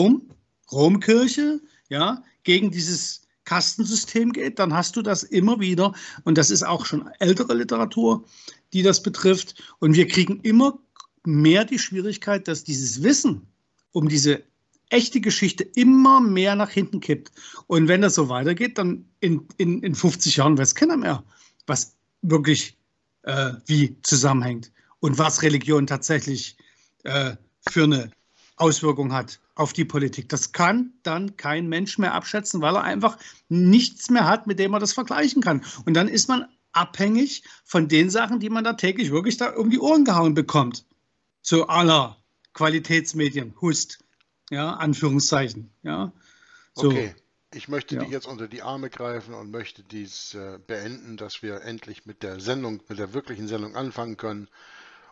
Romkirche, ja, gegen dieses Kastensystem geht, dann hast du das immer wieder, und das ist auch schon ältere Literatur, die das betrifft, und wir kriegen immer mehr die Schwierigkeit, dass dieses Wissen um diese echte Geschichte immer mehr nach hinten kippt, und wenn das so weitergeht, dann in 50 Jahren weiß keiner mehr, was wirklich wie zusammenhängt und was Religion tatsächlich für eine Auswirkung hat auf die Politik. Das kann dann kein Mensch mehr abschätzen, weil er einfach nichts mehr hat, mit dem er das vergleichen kann. Und dann ist man abhängig von den Sachen, die man da täglich wirklich da um die Ohren gehauen bekommt. So à la Qualitätsmedien, Hust, ja, Anführungszeichen. Ja. So. Okay, ich möchte dir jetzt unter die Arme greifen und möchte dies beenden, dass wir endlich mit der Sendung, mit der wirklichen Sendung anfangen können.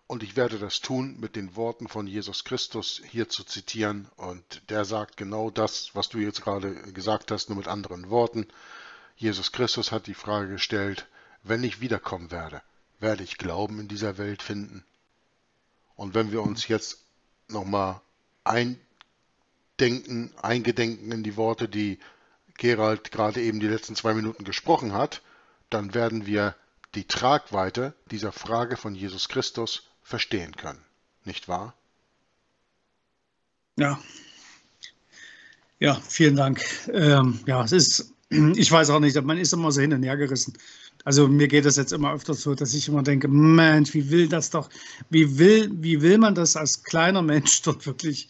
Und ich werde das tun, mit den Worten von Jesus Christus hier zu zitieren. Und der sagt genau das, was du jetzt gerade gesagt hast, nur mit anderen Worten. Jesus Christus hat die Frage gestellt: Wenn ich wiederkommen werde, werde ich Glauben in dieser Welt finden? Und wenn wir uns jetzt nochmal eingedenken in die Worte, die Gerald gerade eben die letzten 2 Minuten gesprochen hat, dann werden wir die Tragweite dieser Frage von Jesus Christus verstehen können, nicht wahr? Ja, ja, vielen Dank. Ja, es ist, ich weiß auch nicht, man ist immer so hin und her gerissen. Also mir geht das jetzt immer öfter so, dass ich immer denke, Mensch, wie will das doch, wie will man das als kleiner Mensch dort wirklich,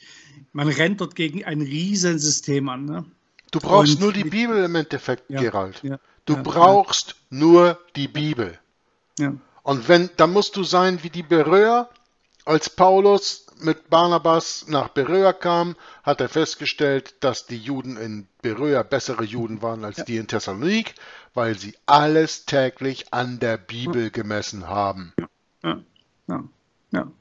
man rennt dort gegen ein Riesensystem an. Ne? Du brauchst nur die Bibel im Endeffekt, ja, Gerald. Ja, du brauchst nur die Bibel. Ja. Und wenn, dann musst du sein wie die Beröer. Als Paulus mit Barnabas nach Beröa kam, hat er festgestellt, dass die Juden in Beröa bessere Juden waren als die in Thessalonik, weil sie alles täglich an der Bibel gemessen haben. Ja. Ja. Ja.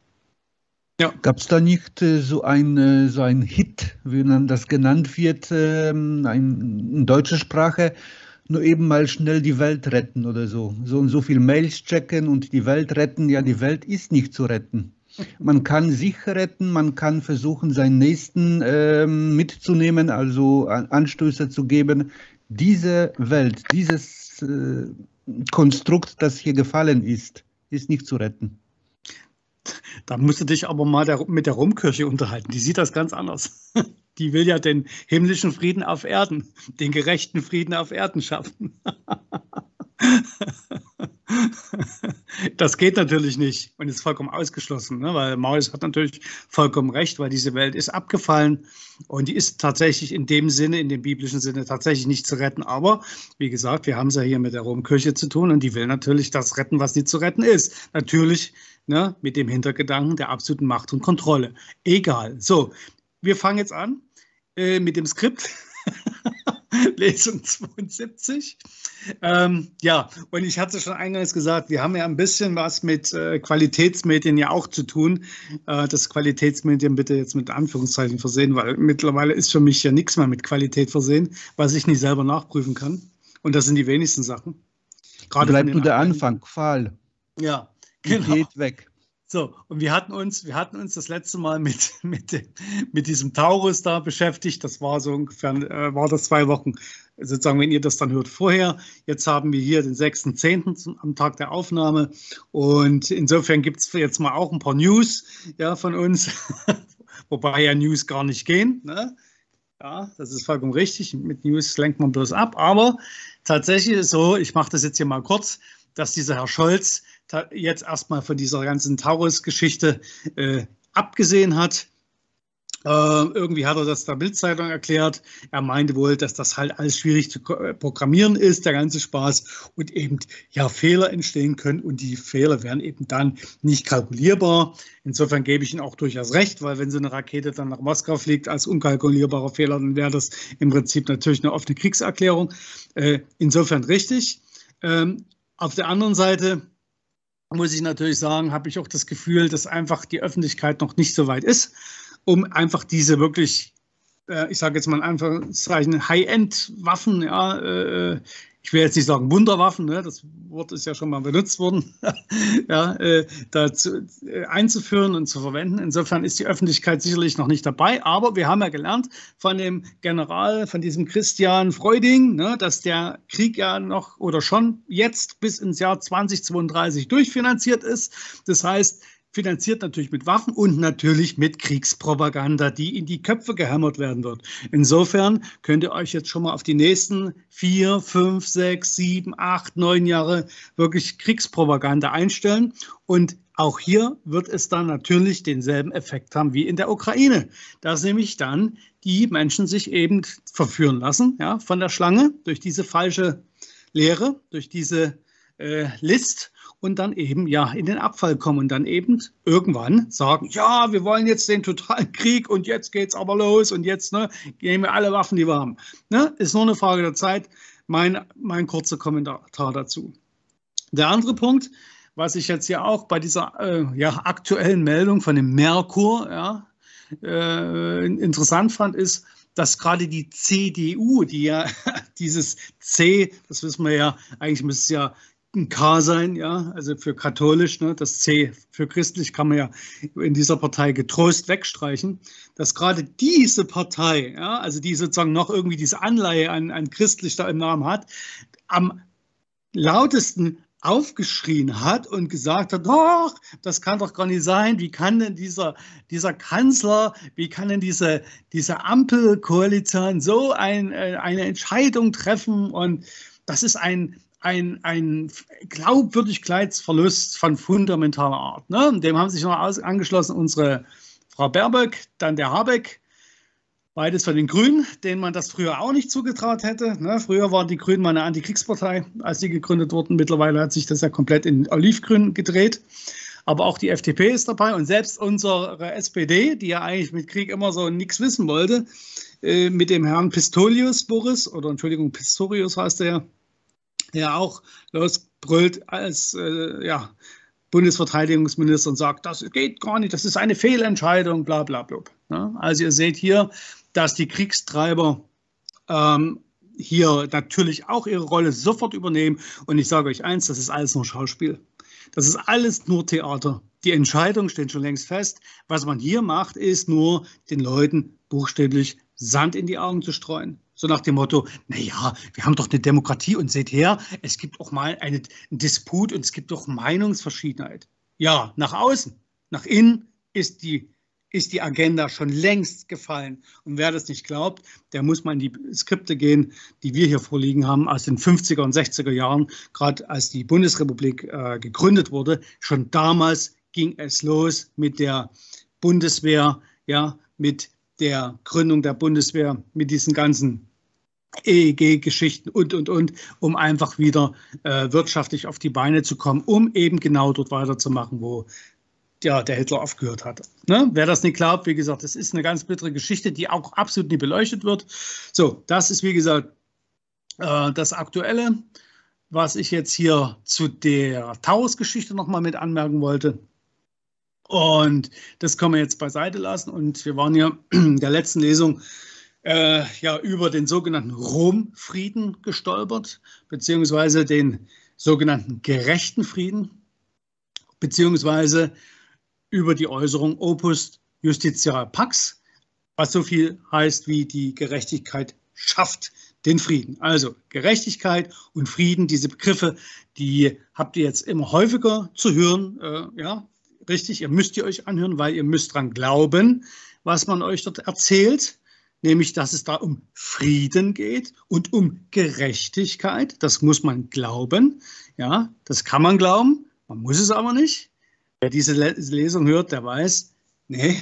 Ja. Gab es da nicht so ein Hit, wie man das genannt wird, in deutscher Sprache? Nur eben mal schnell die Welt retten oder so. So und so viel Mails checken und die Welt retten. Ja, die Welt ist nicht zu retten. Man kann sich retten, man kann versuchen, seinen Nächsten mitzunehmen, also Anstöße zu geben. Diese Welt, dieses Konstrukt, das hier gefallen ist, ist nicht zu retten. Da musst du dich aber mal mit der Romkirche unterhalten. Die sieht das ganz anders. Die will ja den himmlischen Frieden auf Erden, den gerechten Frieden auf Erden schaffen. Das geht natürlich nicht und ist vollkommen ausgeschlossen, ne? Weil Marius hat natürlich vollkommen recht, weil diese Welt ist abgefallen und die ist tatsächlich in dem Sinne, in dem biblischen Sinne tatsächlich nicht zu retten. Aber wie gesagt, wir haben es ja hier mit der Romkirche zu tun und die will natürlich das retten, was nicht zu retten ist. Natürlich, ne, mit dem Hintergedanken der absoluten Macht und Kontrolle. Egal. So, wir fangen jetzt an mit dem Skript. Lesung 72. Ja, und ich hatte schon eingangs gesagt, wir haben ja ein bisschen was mit Qualitätsmedien ja auch zu tun. Das Qualitätsmedien bitte jetzt mit Anführungszeichen versehen, weil mittlerweile ist für mich ja nichts mehr mit Qualität versehen, was ich nicht selber nachprüfen kann. Und das sind die wenigsten Sachen. Gerade bleibt nur der Anfang, Qual. Ja, genau. Geht weg. So, und wir hatten uns das letzte Mal mit diesem Taurus da beschäftigt. Das war so ungefähr, war das 2 Wochen, sozusagen, wenn ihr das dann hört, vorher. Jetzt haben wir hier den 6.10. am Tag der Aufnahme. Und insofern gibt es jetzt mal auch ein paar News, ja, von uns, wobei ja News gar nicht gehen, ne? Ja, das ist vollkommen richtig. Mit News lenkt man bloß ab. Aber tatsächlich ist so, ich mache das jetzt hier mal kurz, dass dieser Herr Scholz jetzt erstmal von dieser ganzen Taurus-Geschichte abgesehen hat. Irgendwie hat er das der Bild-Zeitung erklärt. Er meinte wohl, dass das halt alles schwierig zu programmieren ist, der ganze Spaß, und eben ja Fehler entstehen können, und die Fehler wären eben dann nicht kalkulierbar. Insofern gebe ich Ihnen auch durchaus recht, weil wenn so eine Rakete dann nach Moskau fliegt als unkalkulierbarer Fehler, dann wäre das im Prinzip natürlich eine offene Kriegserklärung. Insofern richtig. Auf der anderen Seite muss ich natürlich sagen, habe ich auch das Gefühl, dass einfach die Öffentlichkeit noch nicht so weit ist, um einfach diese wirklich, ich sage jetzt mal in Anführungszeichen, High-End-Waffen, ja, ich will jetzt nicht sagen Wunderwaffen, ne, das Wort ist ja schon mal benutzt worden, ja, dazu einzuführen und zu verwenden. Insofern ist die Öffentlichkeit sicherlich noch nicht dabei, aber wir haben ja gelernt von dem General, von diesem Christian Freuding, ne, dass der Krieg ja noch oder schon jetzt bis ins Jahr 2032 durchfinanziert ist. Das heißt, finanziert natürlich mit Waffen und natürlich mit Kriegspropaganda, die in die Köpfe gehämmert werden wird. Insofern könnt ihr euch jetzt schon mal auf die nächsten 4, 5, 6, 7, 8, 9 Jahre wirklich Kriegspropaganda einstellen. Und auch hier wird es dann natürlich denselben Effekt haben wie in der Ukraine, dass nämlich dann die Menschen sich eben verführen lassen, ja, von der Schlange durch diese falsche Lehre, durch diese List, und dann eben ja in den Abfall kommen und dann eben irgendwann sagen, ja, wir wollen jetzt den totalen Krieg und jetzt geht's aber los und jetzt, ne, nehmen wir alle Waffen, die wir haben. Ne? Ist nur eine Frage der Zeit. Mein kurzer Kommentar dazu. Der andere Punkt, was ich jetzt hier auch bei dieser ja, aktuellen Meldung von dem Merkur, ja, interessant fand, ist, dass gerade die CDU, die ja dieses C, das wissen wir ja, eigentlich müsste es ja ein K sein, ja, also für katholisch, ne, das C für christlich kann man ja in dieser Partei getrost wegstreichen, dass gerade diese Partei, ja, also die sozusagen noch irgendwie diese Anleihe an christlich da im Namen hat, am lautesten aufgeschrien hat und gesagt hat, doch, das kann doch gar nicht sein, wie kann denn dieser Kanzler, wie kann denn diese Ampelkoalition so eine Entscheidung treffen, und das ist ein Glaubwürdigkeitsverlust von fundamentaler Art. Ne? Dem haben sich noch angeschlossen unsere Frau Baerbock, dann der Habeck, beides von den Grünen, denen man das früher auch nicht zugetraut hätte. Ne? Früher waren die Grünen mal eine Antikriegspartei, als sie gegründet wurden. Mittlerweile hat sich das ja komplett in Olivgrün gedreht. Aber auch die FDP ist dabei, und selbst unsere SPD, die ja eigentlich mit Krieg immer so nichts wissen wollte, mit dem Herrn Pistorius heißt er ja, der auch losbrüllt als ja, Bundesverteidigungsminister und sagt, das geht gar nicht, das ist eine Fehlentscheidung, bla bla bla. Ja, also ihr seht hier, dass die Kriegstreiber hier natürlich auch ihre Rolle sofort übernehmen. Und ich sage euch eins, das ist alles nur Schauspiel. Das ist alles nur Theater. Die Entscheidungen stehen schon längst fest. Was man hier macht, ist nur den Leuten buchstäblich Sand in die Augen zu streuen. So nach dem Motto, naja, wir haben doch eine Demokratie und seht her, es gibt auch mal einen Disput und es gibt doch Meinungsverschiedenheit. Ja, nach außen, nach innen ist die Agenda schon längst gefallen. Und wer das nicht glaubt, der muss mal in die Skripte gehen, die wir hier vorliegen haben, aus den 50er und 60er Jahren, gerade als die Bundesrepublik gegründet wurde. Schon damals ging es los mit der Bundeswehr, ja, mit der Gründung der Bundeswehr, mit diesen ganzen EEG-Geschichten und, um einfach wieder wirtschaftlich auf die Beine zu kommen, um eben genau dort weiterzumachen, wo ja, der Hitler aufgehört hat. Ne? Wer das nicht glaubt, wie gesagt, das ist eine ganz bittere Geschichte, die auch absolut nie beleuchtet wird. So, das ist, wie gesagt, Das Aktuelle, was ich jetzt hier zu der Taurus-Geschichte nochmal mit anmerken wollte. Und das können wir jetzt beiseite lassen. Und wir waren ja in der letzten Lesung ja über den sogenannten Rom-Frieden gestolpert, beziehungsweise den sogenannten gerechten Frieden, beziehungsweise über die Äußerung Opus Justitiae Pax, was so viel heißt wie die Gerechtigkeit schafft den Frieden. Also Gerechtigkeit und Frieden, diese Begriffe, die habt ihr jetzt immer häufiger zu hören. Ja, richtig, ihr müsst die euch anhören, weil ihr müsst dran glauben, was man euch dort erzählt. Nämlich, dass es da um Frieden geht und um Gerechtigkeit. Das muss man glauben. Ja, das kann man glauben, man muss es aber nicht. Wer diese Lesung hört, der weiß, nee,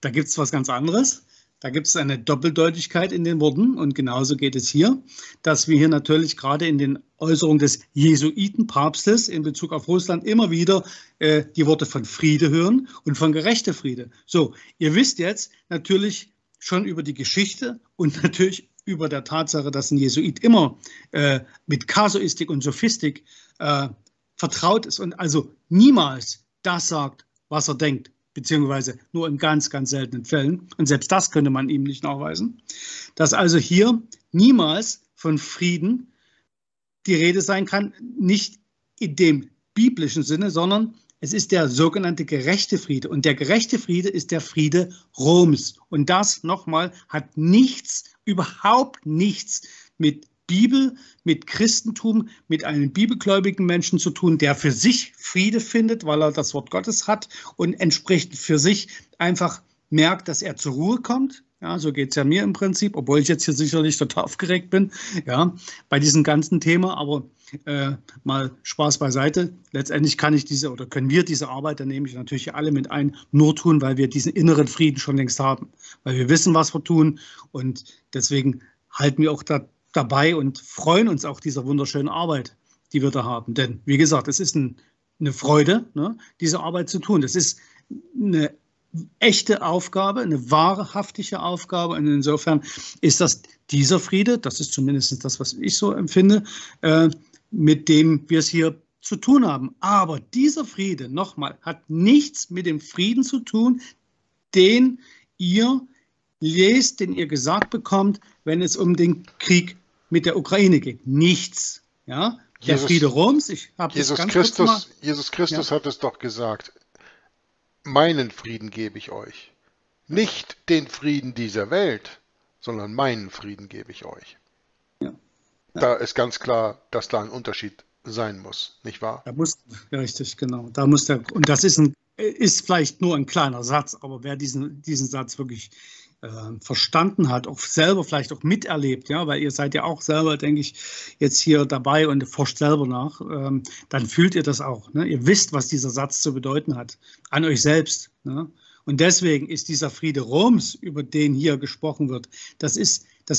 da gibt es was ganz anderes. Da gibt es eine Doppeldeutigkeit in den Worten und genauso geht es hier, dass wir hier natürlich gerade in den Äußerungen des Jesuitenpapstes in Bezug auf Russland immer wieder die Worte von Friede hören und von gerechter Friede. So, ihr wisst jetzt natürlich schon über die Geschichte und natürlich über der Tatsache, dass ein Jesuit immer mit Kasuistik und Sophistik vertraut ist und also niemals das sagt, was er denkt. Beziehungsweise nur in ganz, ganz seltenen Fällen. Und selbst das könnte man ihm nicht nachweisen, dass also hier niemals von Frieden die Rede sein kann, nicht in dem biblischen Sinne, sondern es ist der sogenannte gerechte Friede. Und der gerechte Friede ist der Friede Roms. Und das nochmal hat nichts, überhaupt nichts mit Bibel, mit Christentum, mit einem bibelgläubigen Menschen zu tun, der für sich Friede findet, weil er das Wort Gottes hat und entsprechend für sich einfach merkt, dass er zur Ruhe kommt. Ja, so geht es ja mir im Prinzip, obwohl ich jetzt hier sicherlich total aufgeregt bin, ja, bei diesem ganzen Thema, aber mal Spaß beiseite. Letztendlich kann ich diese oder können wir diese Arbeit, da nehme ich natürlich alle mit ein, nur tun, weil wir diesen inneren Frieden schon längst haben, weil wir wissen, was wir tun und deswegen halten wir auch da dabei und freuen uns auch dieser wunderschönen Arbeit, die wir da haben. Denn, wie gesagt, es ist eine Freude, ne, diese Arbeit zu tun. Das ist eine echte Aufgabe, eine wahrhaftige Aufgabe. Und insofern ist das dieser Friede, das ist zumindest das, was ich so empfinde, mit dem wir es hier zu tun haben. Aber dieser Friede, nochmal, hat nichts mit dem Frieden zu tun, den ihr lest, den ihr gesagt bekommt, wenn es um den Krieg mit der Ukraine geht. Nichts. Ja? Der Friede Roms, ich habe das ganz kurz mal. Jesus Christus hat es doch gesagt, meinen Frieden gebe ich euch. Nicht den Frieden dieser Welt, sondern meinen Frieden gebe ich euch. Ja. Ja. Da ist ganz klar, dass da ein Unterschied sein muss, nicht wahr? Da muss, richtig, genau. Da muss der, und das ist vielleicht nur ein kleiner Satz, aber wer diesen Satz wirklich verstanden hat, auch selber vielleicht auch miterlebt, ja, weil ihr seid ja auch selber, denke ich, jetzt hier dabei und forscht selber nach, dann fühlt ihr das auch. Ne? Ihr wisst, was dieser Satz zu bedeuten hat, an euch selbst. Ne? Und deswegen ist dieser Friede Roms, über den hier gesprochen wird, das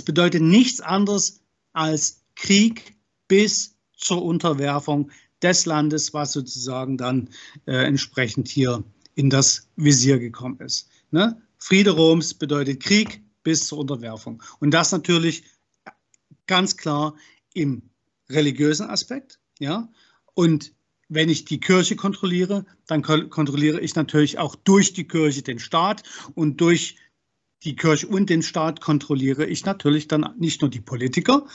bedeutet nichts anderes als Krieg bis zur Unterwerfung des Landes, was sozusagen dann entsprechend hier in das Visier gekommen ist. Ne? Friede Roms bedeutet Krieg bis zur Unterwerfung. Und das natürlich ganz klar im religiösen Aspekt. Ja? Und wenn ich die Kirche kontrolliere, dann kontrolliere ich natürlich auch durch die Kirche den Staat. Und durch die Kirche und den Staat kontrolliere ich natürlich dann nicht nur die Politiker,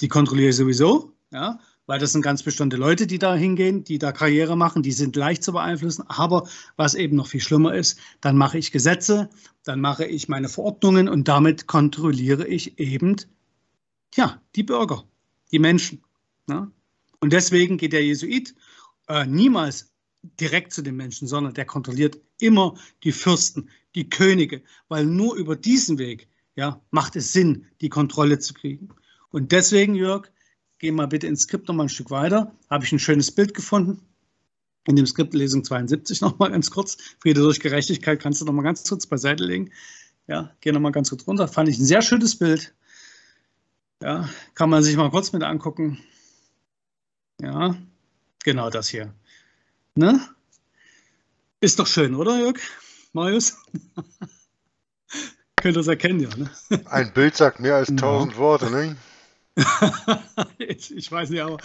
die kontrolliere ich sowieso, ja? Weil das sind ganz bestimmte Leute, die da hingehen, die da Karriere machen, die sind leicht zu beeinflussen. Aber was eben noch viel schlimmer ist, dann mache ich Gesetze, dann mache ich meine Verordnungen und damit kontrolliere ich eben ja, die Bürger, die Menschen. Ne? Und deswegen geht der Jesuit niemals direkt zu den Menschen, sondern der kontrolliert immer die Fürsten, die Könige, weil nur über diesen Weg ja, macht es Sinn, die Kontrolle zu kriegen. Und deswegen, Jörg, geh mal bitte ins Skript noch mal ein Stück weiter. Habe ich ein schönes Bild gefunden. In dem Skript Lesung 72 noch mal ganz kurz. Friede durch Gerechtigkeit kannst du noch mal ganz kurz beiseite legen. Ja, geh noch mal ganz kurz runter. Fand ich ein sehr schönes Bild. Ja, kann man sich mal kurz mit angucken. Ja, genau das hier. Ne? Ist doch schön, oder Jörg? Marius? Könnt ihr das erkennen, ja. Ne? Ein Bild sagt mehr als 1000 Worte, ne? Ich weiß nicht, aber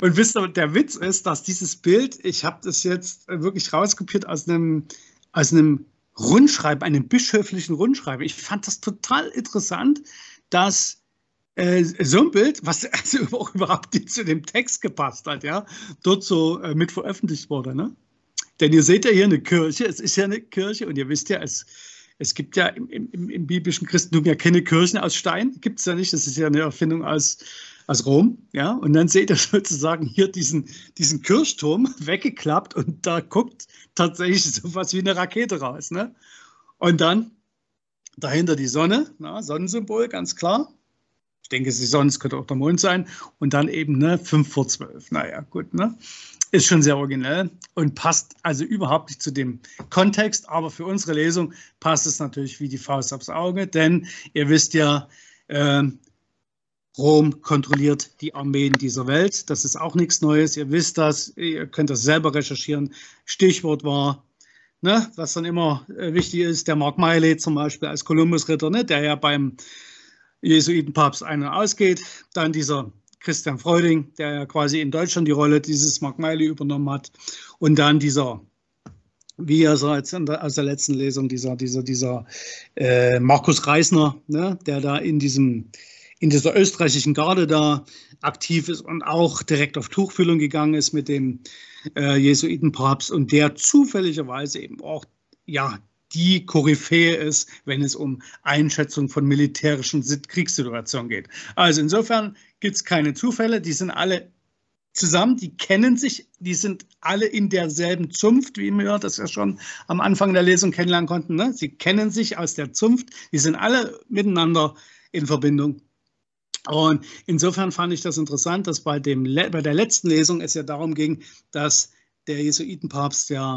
und wisst ihr, der Witz ist, dass dieses Bild, ich habe das jetzt wirklich rauskopiert aus einem Rundschreiben, einem bischöflichen Rundschreiben. Ich fand das total interessant, dass so ein Bild, was also überhaupt nicht zu dem Text gepasst hat, ja, dort so mit veröffentlicht wurde. Ne? Denn ihr seht ja hier eine Kirche, es ist ja eine Kirche und ihr wisst ja, es gibt ja im biblischen Christentum ja keine Kirchen aus Stein, gibt es ja nicht, das ist ja eine Erfindung aus Rom, ja, und dann seht ihr sozusagen hier diesen Kirchturm weggeklappt und da guckt tatsächlich sowas wie eine Rakete raus, ne? Und dann dahinter die Sonne, na, Sonnensymbol, ganz klar. Ich denke, es ist die Sonne, es könnte auch der Mond sein und dann eben, ne, 11:55, naja, gut, ne? Ist schon sehr originell und passt also überhaupt nicht zu dem Kontext, aber für unsere Lesung passt es natürlich wie die Faust aufs Auge, denn ihr wisst ja, Rom kontrolliert die Armeen dieser Welt. Das ist auch nichts Neues, ihr wisst das, ihr könnt das selber recherchieren. Stichwort war, ne, was dann immer wichtig ist, der Mark Miley zum Beispiel als Kolumbusritter, ne, der ja beim Jesuitenpapst ein- und ausgeht, dann dieser Christian Freuding, der ja quasi in Deutschland die Rolle dieses Mark Miley übernommen hat. Und dann dieser, wie er so jetzt aus der letzten Lesung, dieser Markus Reisner, ne, der da in dieser österreichischen Garde da aktiv ist und auch direkt auf Tuchfühlung gegangen ist mit dem Jesuitenpapst und der zufälligerweise eben auch, ja, die Koryphäe ist, wenn es um Einschätzung von militärischen Kriegssituationen geht. Also insofern gibt es keine Zufälle, die sind alle zusammen, die kennen sich, die sind alle in derselben Zunft, wie wir das ja schon am Anfang der Lesung kennenlernen konnten. Ne? Sie kennen sich aus der Zunft, die sind alle miteinander in Verbindung. Und insofern fand ich das interessant, dass bei der letzten Lesung es ja darum ging, dass der Jesuitenpapst ja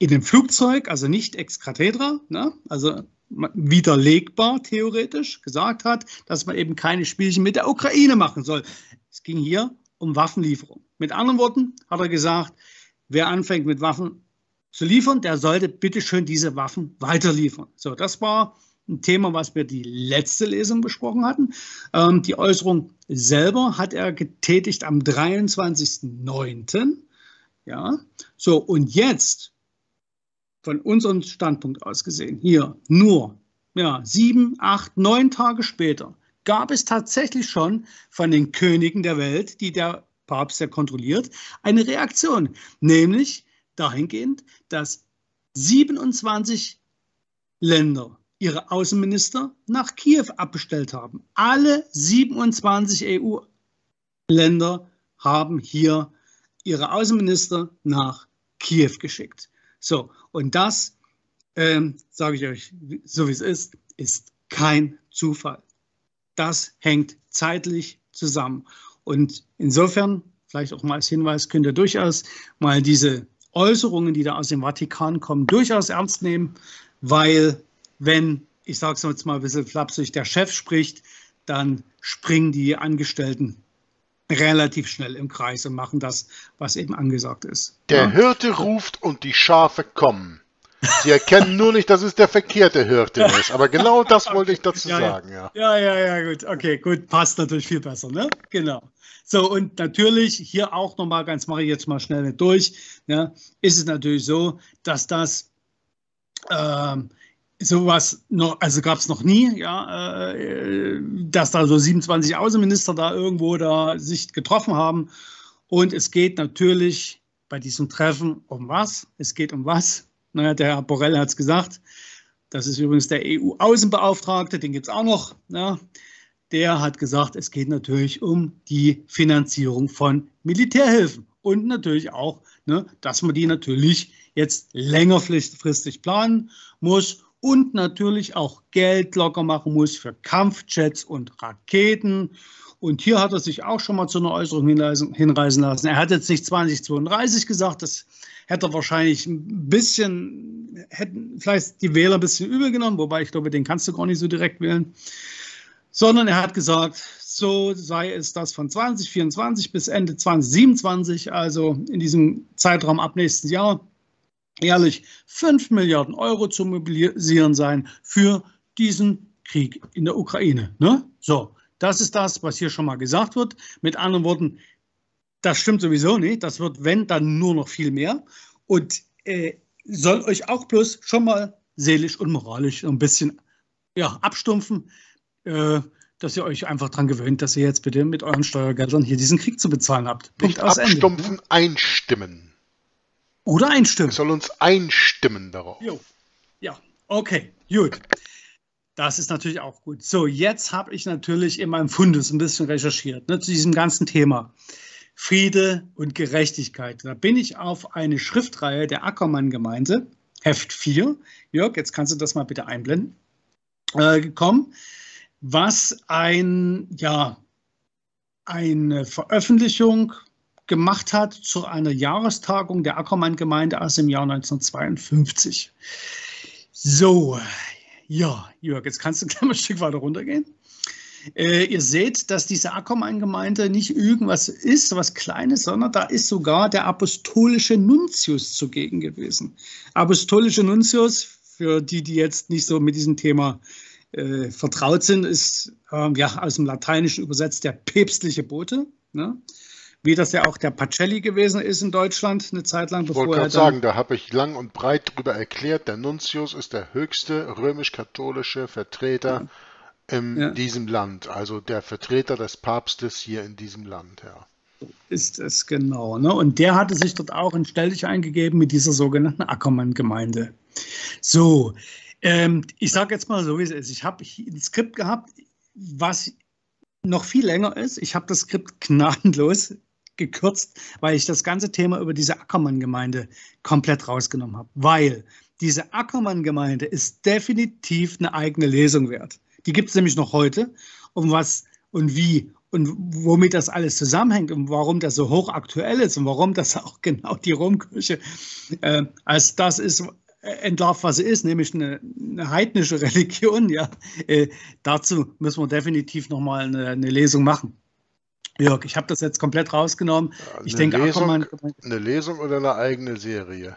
in dem Flugzeug, also nicht ex cathedra, ne, also widerlegbar theoretisch gesagt hat, dass man eben keine Spielchen mit der Ukraine machen soll. Es ging hier um Waffenlieferung. Mit anderen Worten hat er gesagt, wer anfängt mit Waffen zu liefern, der sollte bitte schön diese Waffen weiterliefern. So, das war ein Thema, was wir die letzte Lesung besprochen hatten. Die Äußerung selber hat er getätigt am 23.09. Ja, so, und jetzt von unserem Standpunkt aus gesehen, hier nur 7, 8, 9 Tage später gab es tatsächlich schon von den Königen der Welt, die der Papst ja kontrolliert, eine Reaktion, nämlich dahingehend, dass 27 Länder ihre Außenminister nach Kiew abbestellt haben. Alle 27 EU-Länder haben hier ihre Außenminister nach Kiew geschickt. So, und das, sage ich euch, so wie es ist kein Zufall. Das hängt zeitlich zusammen. Und insofern, vielleicht auch mal als Hinweis, könnt ihr durchaus mal diese Äußerungen, die da aus dem Vatikan kommen, durchaus ernst nehmen, weil wenn, ich sage es jetzt mal ein bisschen flapsig, der Chef spricht, dann springen die Angestellten relativ schnell im Kreis und machen das, was eben angesagt ist. Der Hirte ruft und die Schafe kommen. Sie erkennen nur nicht, dass es der verkehrte Hirte ist. Aber genau das wollte ich dazu sagen. Ja, gut. Okay, gut. Passt natürlich viel besser, ne? Genau. So, und natürlich hier auch nochmal, ganz mache ich jetzt mal schnell mit durch, ne, ist es natürlich so, dass das sowas noch, also gab es noch nie, ja, dass da so 27 Außenminister da irgendwo da sich getroffen haben. Und es geht natürlich bei diesem Treffen um was? Es geht um was? Naja, der Herr Borrell hat es gesagt. Das ist übrigens der EU-Außenbeauftragte, den gibt es auch noch. Ja. Der hat gesagt, es geht natürlich um die Finanzierung von Militärhilfen. Und natürlich auch, ne, dass man die natürlich jetzt längerfristig planen muss. Und natürlich auch Geld locker machen muss für Kampfjets und Raketen. Und hier hat er sich auch schon mal zu einer Äußerung hinreißen lassen. Er hat jetzt nicht 2032 gesagt, das hätte wahrscheinlich ein bisschen, hätten vielleicht die Wähler ein bisschen übel genommen, wobei ich glaube, den kannst du gar nicht so direkt wählen. Sondern er hat gesagt, so sei es das von 2024 bis Ende 2027, also in diesem Zeitraum ab nächsten Jahr, jährlich 5 Milliarden € zu mobilisieren sein für diesen Krieg in der Ukraine. Ne? So, Das ist das, was hier schon mal gesagt wird. Mit anderen Worten, das stimmt sowieso nicht. Das wird, wenn, dann nur noch viel mehr. Und soll euch auch bloß schon mal seelisch und moralisch ein bisschen abstumpfen, dass ihr euch einfach daran gewöhnt, dass ihr jetzt bitte mit euren Steuergeldern hier diesen Krieg zu bezahlen habt. Punkt, aus, Ende. Abstumpfen, einstimmen. Oder einstimmen. Es soll uns einstimmen darauf. Jo. Ja, okay, gut. Das ist natürlich auch gut. So, jetzt habe ich natürlich in meinem Fundus ein bisschen recherchiert, ne, zu diesem ganzen Thema Friede und Gerechtigkeit. Da bin ich auf eine Schriftreihe der Ackermann-Gemeinde, Heft 4, Jörg, jetzt kannst du das mal bitte einblenden, gekommen, was eine Veröffentlichung gemacht hat zu einer Jahrestagung der Ackermann-Gemeinde aus dem Jahr 1952. So, ja, Jörg, jetzt kannst du gleich mal ein Stück weiter runtergehen. Ihr seht, dass diese Ackermann-Gemeinde nicht irgendwas ist, was Kleines, sondern da ist sogar der apostolische Nuntius zugegen gewesen. Apostolische Nuntius, für die, die jetzt nicht so mit diesem Thema vertraut sind, ist aus dem Lateinischen übersetzt der päpstliche Bote, ne? Wie das ja auch der Pacelli gewesen ist in Deutschland eine Zeit lang. Bevor ich wollte gerade sagen, da habe ich lang und breit darüber erklärt, der Nuntius ist der höchste römisch-katholische Vertreter in diesem Land, also der Vertreter des Papstes hier in diesem Land. Ja. Ist es genau. Ne? Und der hatte sich dort auch in Stelldich eingegeben mit dieser sogenannten Ackermann-Gemeinde. So, ich sage jetzt mal so, wie es ist. Ich habe ein Skript gehabt, was noch viel länger ist. Ich habe das Skript gnadenlos gekürzt, weil ich das ganze Thema über diese Ackermann-Gemeinde komplett rausgenommen habe. Weil diese Ackermann-Gemeinde ist definitiv eine eigene Lesung wert. Die gibt es nämlich noch heute. Um was und wie und womit das alles zusammenhängt und warum das so hochaktuell ist und warum das auch genau die Romkirche als das ist, entlarvt, was sie ist, nämlich eine heidnische Religion. Ja, dazu müssen wir definitiv nochmal eine Lesung machen. Jörg, ich habe das jetzt komplett rausgenommen. Ich denke, eine Lesung oder eine eigene Serie?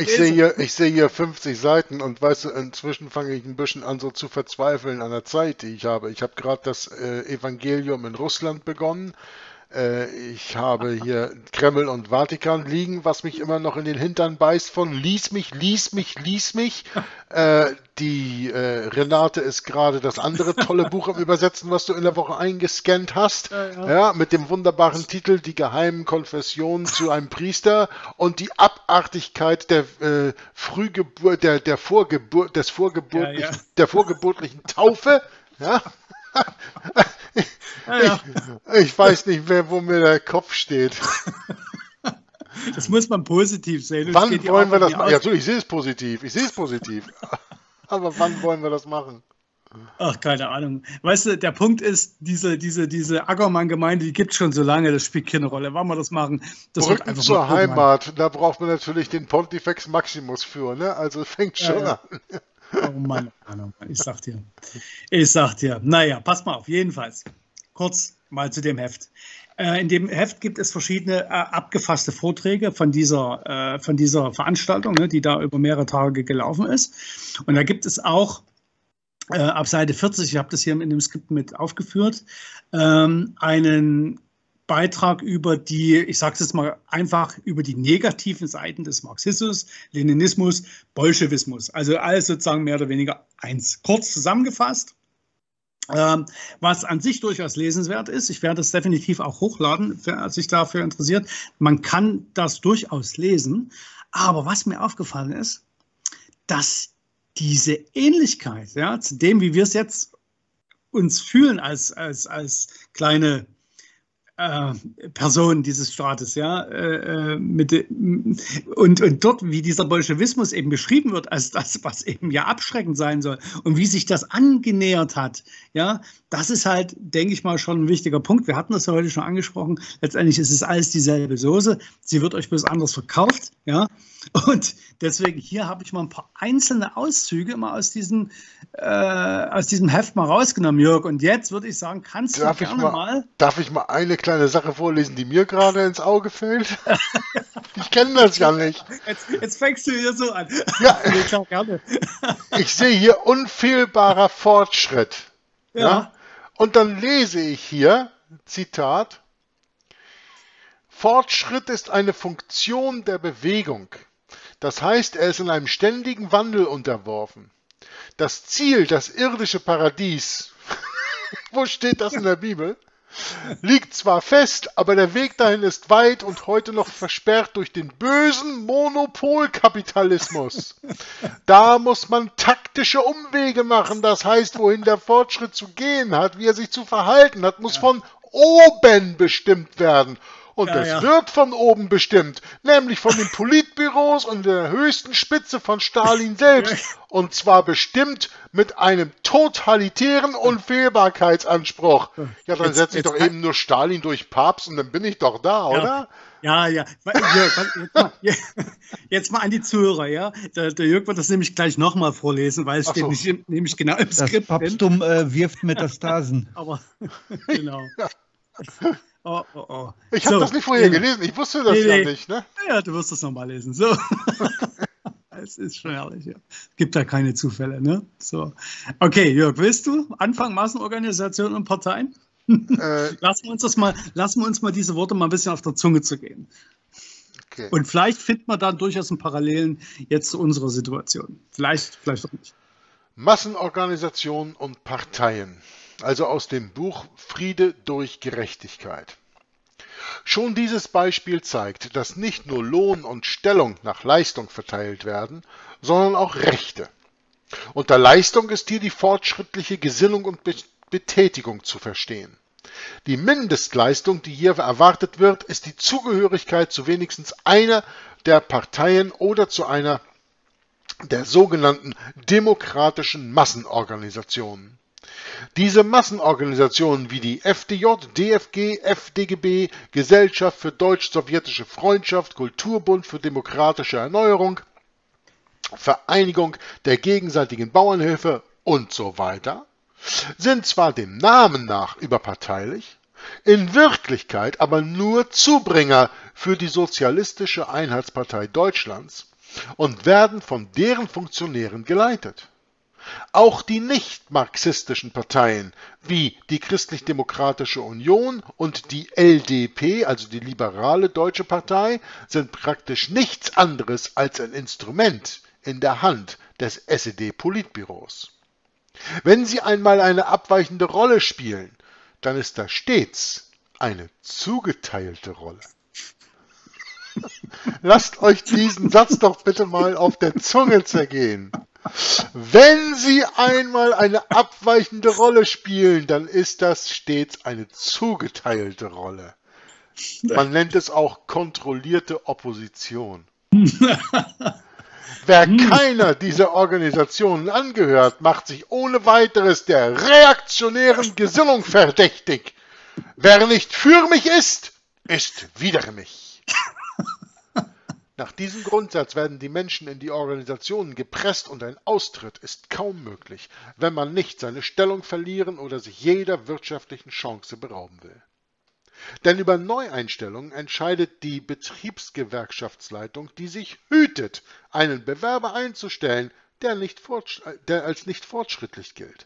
Ich sehe hier 50 Seiten und weißt du, inzwischen fange ich ein bisschen an, so zu verzweifeln an der Zeit, die ich habe. Ich habe gerade das Evangelium in Russland begonnen. Ich habe hier Kreml und Vatikan liegen, was mich immer noch in den Hintern beißt von lies mich. Die Renate ist gerade das andere tolle Buch am Übersetzen, was du in der Woche eingescannt hast, ja, mit dem wunderbaren Titel Die geheimen Konfessionen zu einem Priester und die Abartigkeit der Frühgeburt, der Vorgeburt, des vorgeburtlichen, der vorgeburtlichen Taufe, ja. Ich weiß nicht mehr, wo mir der Kopf steht. Das muss man positiv sehen. Wann wollen wir das machen? Ja, ich sehe es positiv. Aber wann wollen wir das machen? Ach, keine Ahnung. Weißt du, der Punkt ist, diese Ackermann-Gemeinde, die gibt es schon so lange, das spielt keine Rolle. Wann wir das machen? Das wird einfach zur Heimat, da braucht man natürlich den Pontifex Maximus für, ne? Also fängt schon an. Oh Mann, ich sag dir. Naja, pass mal auf, jedenfalls. Kurz mal zu dem Heft. In dem Heft gibt es verschiedene abgefasste Vorträge von dieser Veranstaltung, ne, die da über mehrere Tage gelaufen ist. Und da gibt es auch ab Seite 40, ich habe das hier in dem Skript mit aufgeführt, einen Beitrag über die, ich sage es jetzt mal einfach, über die negativen Seiten des Marxismus, Leninismus, Bolschewismus. Also alles sozusagen mehr oder weniger eins. Kurz zusammengefasst, was an sich durchaus lesenswert ist. Ich werde es definitiv auch hochladen, wer sich dafür interessiert. Man kann das durchaus lesen. Aber was mir aufgefallen ist, dass diese Ähnlichkeit zu dem, wie wir es jetzt uns fühlen als kleine Personen dieses Staates, und dort, wie dieser Bolschewismus eben beschrieben wird, als das, was eben ja abschreckend sein soll und wie sich das angenähert hat, ja, das ist halt, denke ich mal, schon ein wichtiger Punkt. Wir hatten das ja heute schon angesprochen. Letztendlich ist es alles dieselbe Soße. Sie wird euch bloß anders verkauft, ja, und deswegen hier habe ich mal ein paar einzelne Auszüge mal aus diesem Heft mal rausgenommen, Jörg, und jetzt würde ich sagen, darf ich mal eine kleine Sache vorlesen, die mir gerade ins Auge fällt. Ich kenne das ja nicht. Jetzt fängst du hier so an. Ja, ich sehe hier unfehlbarer Fortschritt. Ja. Ja? Und dann lese ich hier, Zitat, Fortschritt ist eine Funktion der Bewegung. Das heißt, er ist in einem ständigen Wandel unterworfen. Das Ziel, das irdische Paradies, wo steht das in der Bibel, liegt zwar fest, aber der Weg dahin ist weit und heute noch versperrt durch den bösen Monopolkapitalismus. Da muss man taktische Umwege machen, das heißt, wohin der Fortschritt zu gehen hat, wie er sich zu verhalten hat, muss von oben bestimmt werden. Und ja, das wird von oben bestimmt, nämlich von den Politbüros und der höchsten Spitze von Stalin selbst. Und zwar bestimmt mit einem totalitären Unfehlbarkeitsanspruch. Ja, dann setze ich doch eben nur Stalin durch Papst und dann bin ich doch da, oder? Ja, ja. Jetzt mal an die Zuhörer, ja. Der Jörg wird das nämlich gleich nochmal vorlesen, weil es steht nämlich genau im Skript. Das Papsttum wirft Metastasen. Aber, genau. Ja. Oh, oh, oh. Ich habe das nicht vorher gelesen, ich wusste das nicht. Ne? Ja, du wirst das nochmal lesen. So. Es ist schon herrlich. Ja. Gibt da keine Zufälle. Ne? So. Okay, Jörg, willst du Anfang Massenorganisationen und Parteien? Lassen wir uns mal diese Worte mal ein bisschen auf der Zunge zu gehen. Okay. Und vielleicht findet man dann durchaus einen Parallelen jetzt zu unserer Situation. Vielleicht auch nicht. Massenorganisationen und Parteien. Also aus dem Buch Friede durch Gerechtigkeit. Schon dieses Beispiel zeigt, dass nicht nur Lohn und Stellung nach Leistung verteilt werden, sondern auch Rechte. Unter Leistung ist hier die fortschrittliche Gesinnung und Betätigung zu verstehen. Die Mindestleistung, die hier erwartet wird, ist die Zugehörigkeit zu wenigstens einer der Parteien oder zu einer der sogenannten demokratischen Massenorganisationen. Diese Massenorganisationen wie die FDJ, DFG, FDGB, Gesellschaft für deutsch-sowjetische Freundschaft, Kulturbund für demokratische Erneuerung, Vereinigung der gegenseitigen Bauernhilfe und so weiter, sind zwar dem Namen nach überparteilich, in Wirklichkeit aber nur Zubringer für die Sozialistische Einheitspartei Deutschlands und werden von deren Funktionären geleitet. Auch die nicht-marxistischen Parteien wie die Christlich-Demokratische Union und die LDP, also die liberale Deutsche Partei, sind praktisch nichts anderes als ein Instrument in der Hand des SED-Politbüros. Wenn sie einmal eine abweichende Rolle spielen, dann ist das stets eine zugeteilte Rolle. Lasst euch diesen Satz doch bitte mal auf der Zunge zergehen. Wenn sie einmal eine abweichende Rolle spielen, dann ist das stets eine zugeteilte Rolle. Man nennt es auch kontrollierte Opposition. Wer keiner dieser Organisationen angehört, macht sich ohne weiteres der reaktionären Gesinnung verdächtig. Wer nicht für mich ist, ist wider mich. Nach diesem Grundsatz werden die Menschen in die Organisationen gepresst und ein Austritt ist kaum möglich, wenn man nicht seine Stellung verlieren oder sich jeder wirtschaftlichen Chance berauben will. Denn über Neueinstellungen entscheidet die Betriebsgewerkschaftsleitung, die sich hütet, einen Bewerber einzustellen, der als nicht fortschrittlich gilt.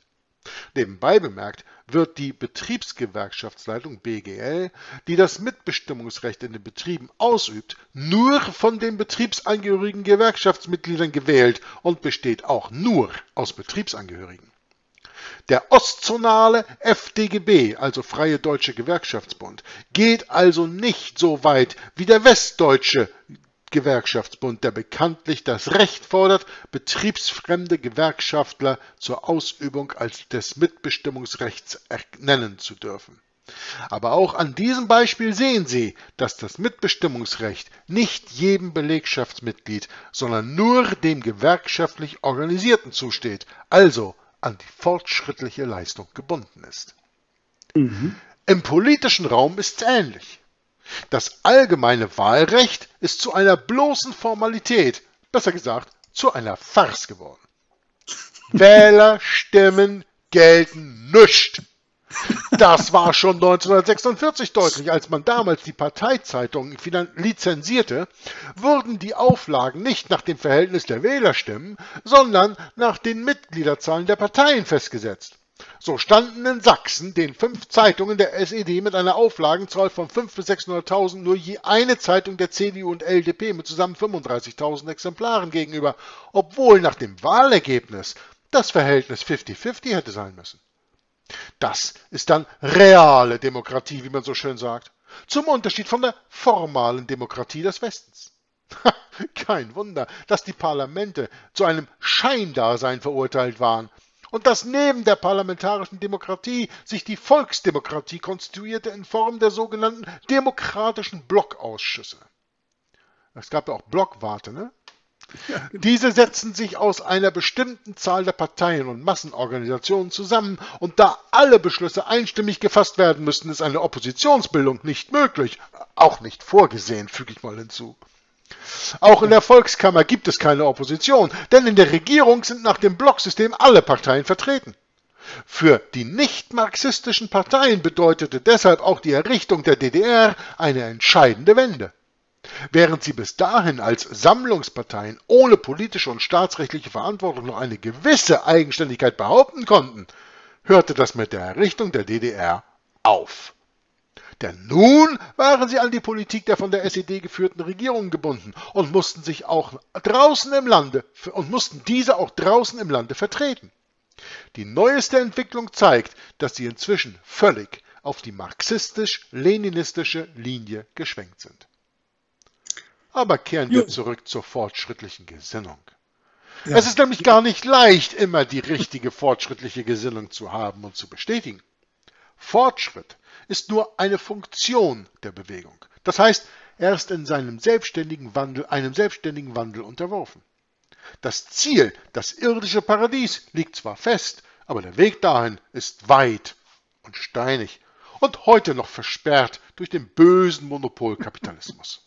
Nebenbei bemerkt wird die Betriebsgewerkschaftsleitung BGL, die das Mitbestimmungsrecht in den Betrieben ausübt, nur von den betriebsangehörigen Gewerkschaftsmitgliedern gewählt und besteht auch nur aus Betriebsangehörigen. Der ostzonale FDGB, also Freie Deutsche Gewerkschaftsbund, geht also nicht so weit wie der westdeutsche Gewerkschaftsbund, der bekanntlich das Recht fordert, betriebsfremde Gewerkschaftler zur Ausübung des Mitbestimmungsrechts ernennen zu dürfen. Aber auch an diesem Beispiel sehen Sie, dass das Mitbestimmungsrecht nicht jedem Belegschaftsmitglied, sondern nur dem gewerkschaftlich Organisierten zusteht, also an die fortschrittliche Leistung gebunden ist. Mhm. Im politischen Raum ist es ähnlich. Das allgemeine Wahlrecht ist zu einer bloßen Formalität, besser gesagt, zu einer Farce geworden. Wählerstimmen gelten nicht. Das war schon 1946 deutlich, als man damals die Parteizeitungen lizenzierte, wurden die Auflagen nicht nach dem Verhältnis der Wählerstimmen, sondern nach den Mitgliederzahlen der Parteien festgesetzt. So standen in Sachsen den 5 Zeitungen der SED mit einer Auflagenzahl von 5.000 bis 600.000 nur je eine Zeitung der CDU und LDP mit zusammen 35.000 Exemplaren gegenüber, obwohl nach dem Wahlergebnis das Verhältnis 50-50 hätte sein müssen. Das ist dann reale Demokratie, wie man so schön sagt, zum Unterschied von der formalen Demokratie des Westens. Kein Wunder, dass die Parlamente zu einem Scheindasein verurteilt waren und dass neben der parlamentarischen Demokratie sich die Volksdemokratie konstituierte in Form der sogenannten demokratischen Blockausschüsse. Es gab ja auch Blockwarte, ne? Ja. Diese setzen sich aus einer bestimmten Zahl der Parteien und Massenorganisationen zusammen, und da alle Beschlüsse einstimmig gefasst werden müssen, ist eine Oppositionsbildung nicht möglich, auch nicht vorgesehen, füge ich mal hinzu. Auch in der Volkskammer gibt es keine Opposition, denn in der Regierung sind nach dem Blocksystem alle Parteien vertreten. Für die nicht-marxistischen Parteien bedeutete deshalb auch die Errichtung der DDR eine entscheidende Wende. Während sie bis dahin als Sammlungsparteien ohne politische und staatsrechtliche Verantwortung noch eine gewisse Eigenständigkeit behaupten konnten, hörte das mit der Errichtung der DDR auf. Denn nun waren sie an die Politik der von der SED geführten Regierung gebunden und mussten diese auch draußen im Lande vertreten. Die neueste Entwicklung zeigt, dass sie inzwischen völlig auf die marxistisch-leninistische Linie geschwenkt sind. Aber kehren wir zurück zur fortschrittlichen Gesinnung. Ja. Es ist nämlich gar nicht leicht, immer die richtige fortschrittliche Gesinnung zu haben und zu bestätigen. Fortschritt ist nur eine Funktion der Bewegung. Das heißt, er ist in seinem selbstständigen Wandel, unterworfen. Das Ziel, das irdische Paradies, liegt zwar fest, aber der Weg dahin ist weit und steinig und heute noch versperrt durch den bösen Monopolkapitalismus.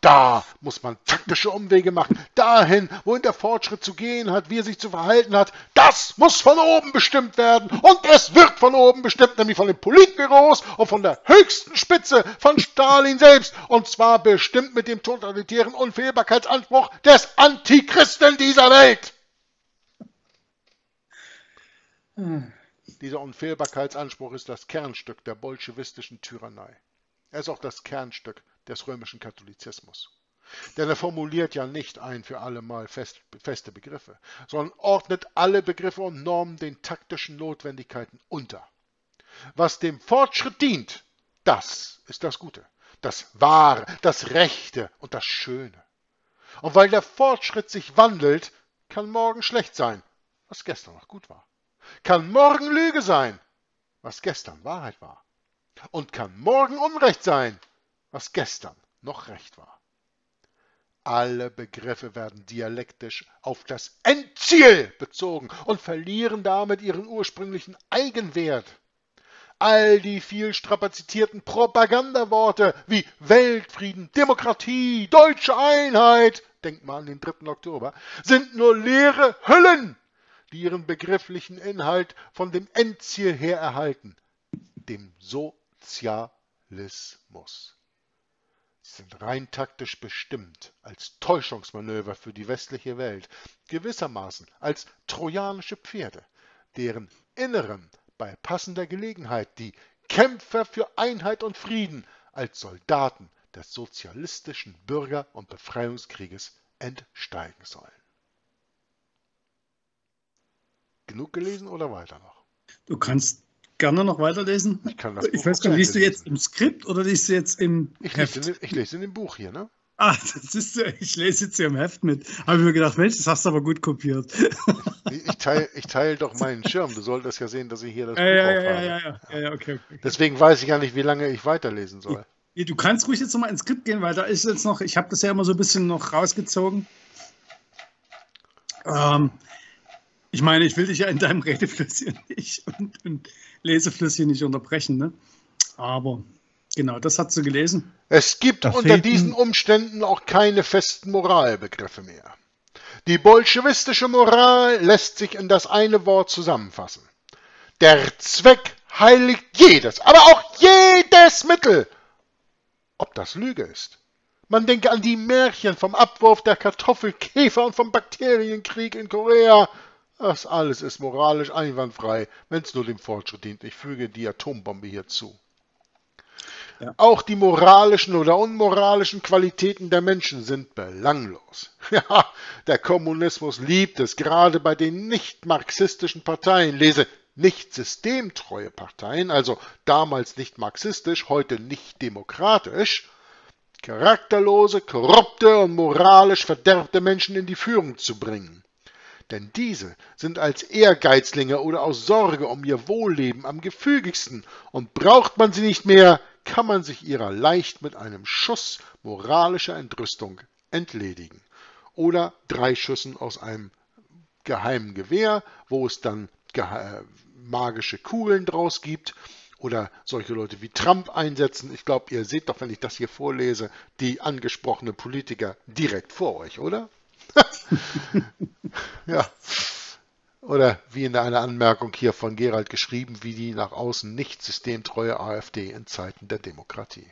Da muss man taktische Umwege machen, dahin, wohin der Fortschritt zu gehen hat, wie er sich zu verhalten hat. Das muss von oben bestimmt werden, und es wird von oben bestimmt, nämlich von den Politbüros und von der höchsten Spitze, von Stalin selbst, und zwar bestimmt mit dem totalitären Unfehlbarkeitsanspruch des Antichristen dieser Welt. Dieser Unfehlbarkeitsanspruch ist das Kernstück der bolschewistischen Tyrannei. Er ist auch das Kernstück des römischen Katholizismus. Denn er formuliert ja nicht ein für alle Mal feste Begriffe, sondern ordnet alle Begriffe und Normen den taktischen Notwendigkeiten unter. Was dem Fortschritt dient, das ist das Gute, das Wahre, das Rechte und das Schöne. Und weil der Fortschritt sich wandelt, kann morgen schlecht sein, was gestern noch gut war. Kann morgen Lüge sein, was gestern Wahrheit war. Und kann morgen Unrecht sein, was gestern noch recht war. Alle Begriffe werden dialektisch auf das Endziel bezogen und verlieren damit ihren ursprünglichen Eigenwert. All die viel strapazitierten Propagandaworte wie Weltfrieden, Demokratie, deutsche Einheit, denkt mal an den 3. Oktober, sind nur leere Hüllen, die ihren begrifflichen Inhalt von dem Endziel her erhalten, dem Sozialismus. Sie sind rein taktisch bestimmt als Täuschungsmanöver für die westliche Welt, gewissermaßen als trojanische Pferde, deren Inneren bei passender Gelegenheit die Kämpfer für Einheit und Frieden als Soldaten des sozialistischen Bürger- und Befreiungskrieges entsteigen sollen. Genug gelesen oder weiter noch? Du kannst gerne noch weiterlesen. Ich weiß gar nicht, liest du jetzt im Skript oder liest du jetzt im Heft? Ich lese in dem Buch hier, ne? Ah, das ist, ich lese jetzt hier im Heft mit. Habe ich mir gedacht, Mensch, das hast du aber gut kopiert. Ich teile doch meinen Schirm. Du solltest ja sehen, dass ich hier das Buch aufhabe. Okay. Deswegen weiß ich ja nicht, wie lange ich weiterlesen soll. Du kannst ruhig jetzt nochmal ins Skript gehen, weil da ist jetzt noch, ich habe das ja immer so ein bisschen noch rausgezogen. Ich meine, ich will dich ja in deinem Redefluss hier nicht und Lesefluss hier nicht unterbrechen, ne? Aber genau, das hast du gelesen. Es gibt unter diesen Umständen auch keine festen Moralbegriffe mehr. Die bolschewistische Moral lässt sich in das eine Wort zusammenfassen. Der Zweck heiligt jedes, aber auch jedes Mittel. Ob das Lüge ist? Man denke an die Märchen vom Abwurf der Kartoffelkäfer und vom Bakterienkrieg in Korea. Das alles ist moralisch einwandfrei, wenn es nur dem Fortschritt dient. Ich füge die Atombombe hier zu. Ja. Auch die moralischen oder unmoralischen Qualitäten der Menschen sind belanglos. Ja, der Kommunismus liebt es, gerade bei den nicht-marxistischen Parteien, lese nicht systemtreue Parteien, also damals nicht marxistisch, heute nicht demokratisch, charakterlose, korrupte und moralisch verderbte Menschen in die Führung zu bringen. Denn diese sind als Ehrgeizlinge oder aus Sorge um ihr Wohlleben am gefügigsten, und braucht man sie nicht mehr, kann man sich ihrer leicht mit einem Schuss moralischer Entrüstung entledigen. Oder 3 Schüssen aus einem geheimen Gewehr, wo es dann magische Kugeln draus gibt, oder solche Leute wie Trump einsetzen. Ich glaube, ihr seht doch, wenn ich das hier vorlese, die angesprochenen Politiker direkt vor euch, oder? Ja. Oder wie in einer Anmerkung hier von Gerald geschrieben, wie die nach außen nicht systemtreue AfD in Zeiten der Demokratie.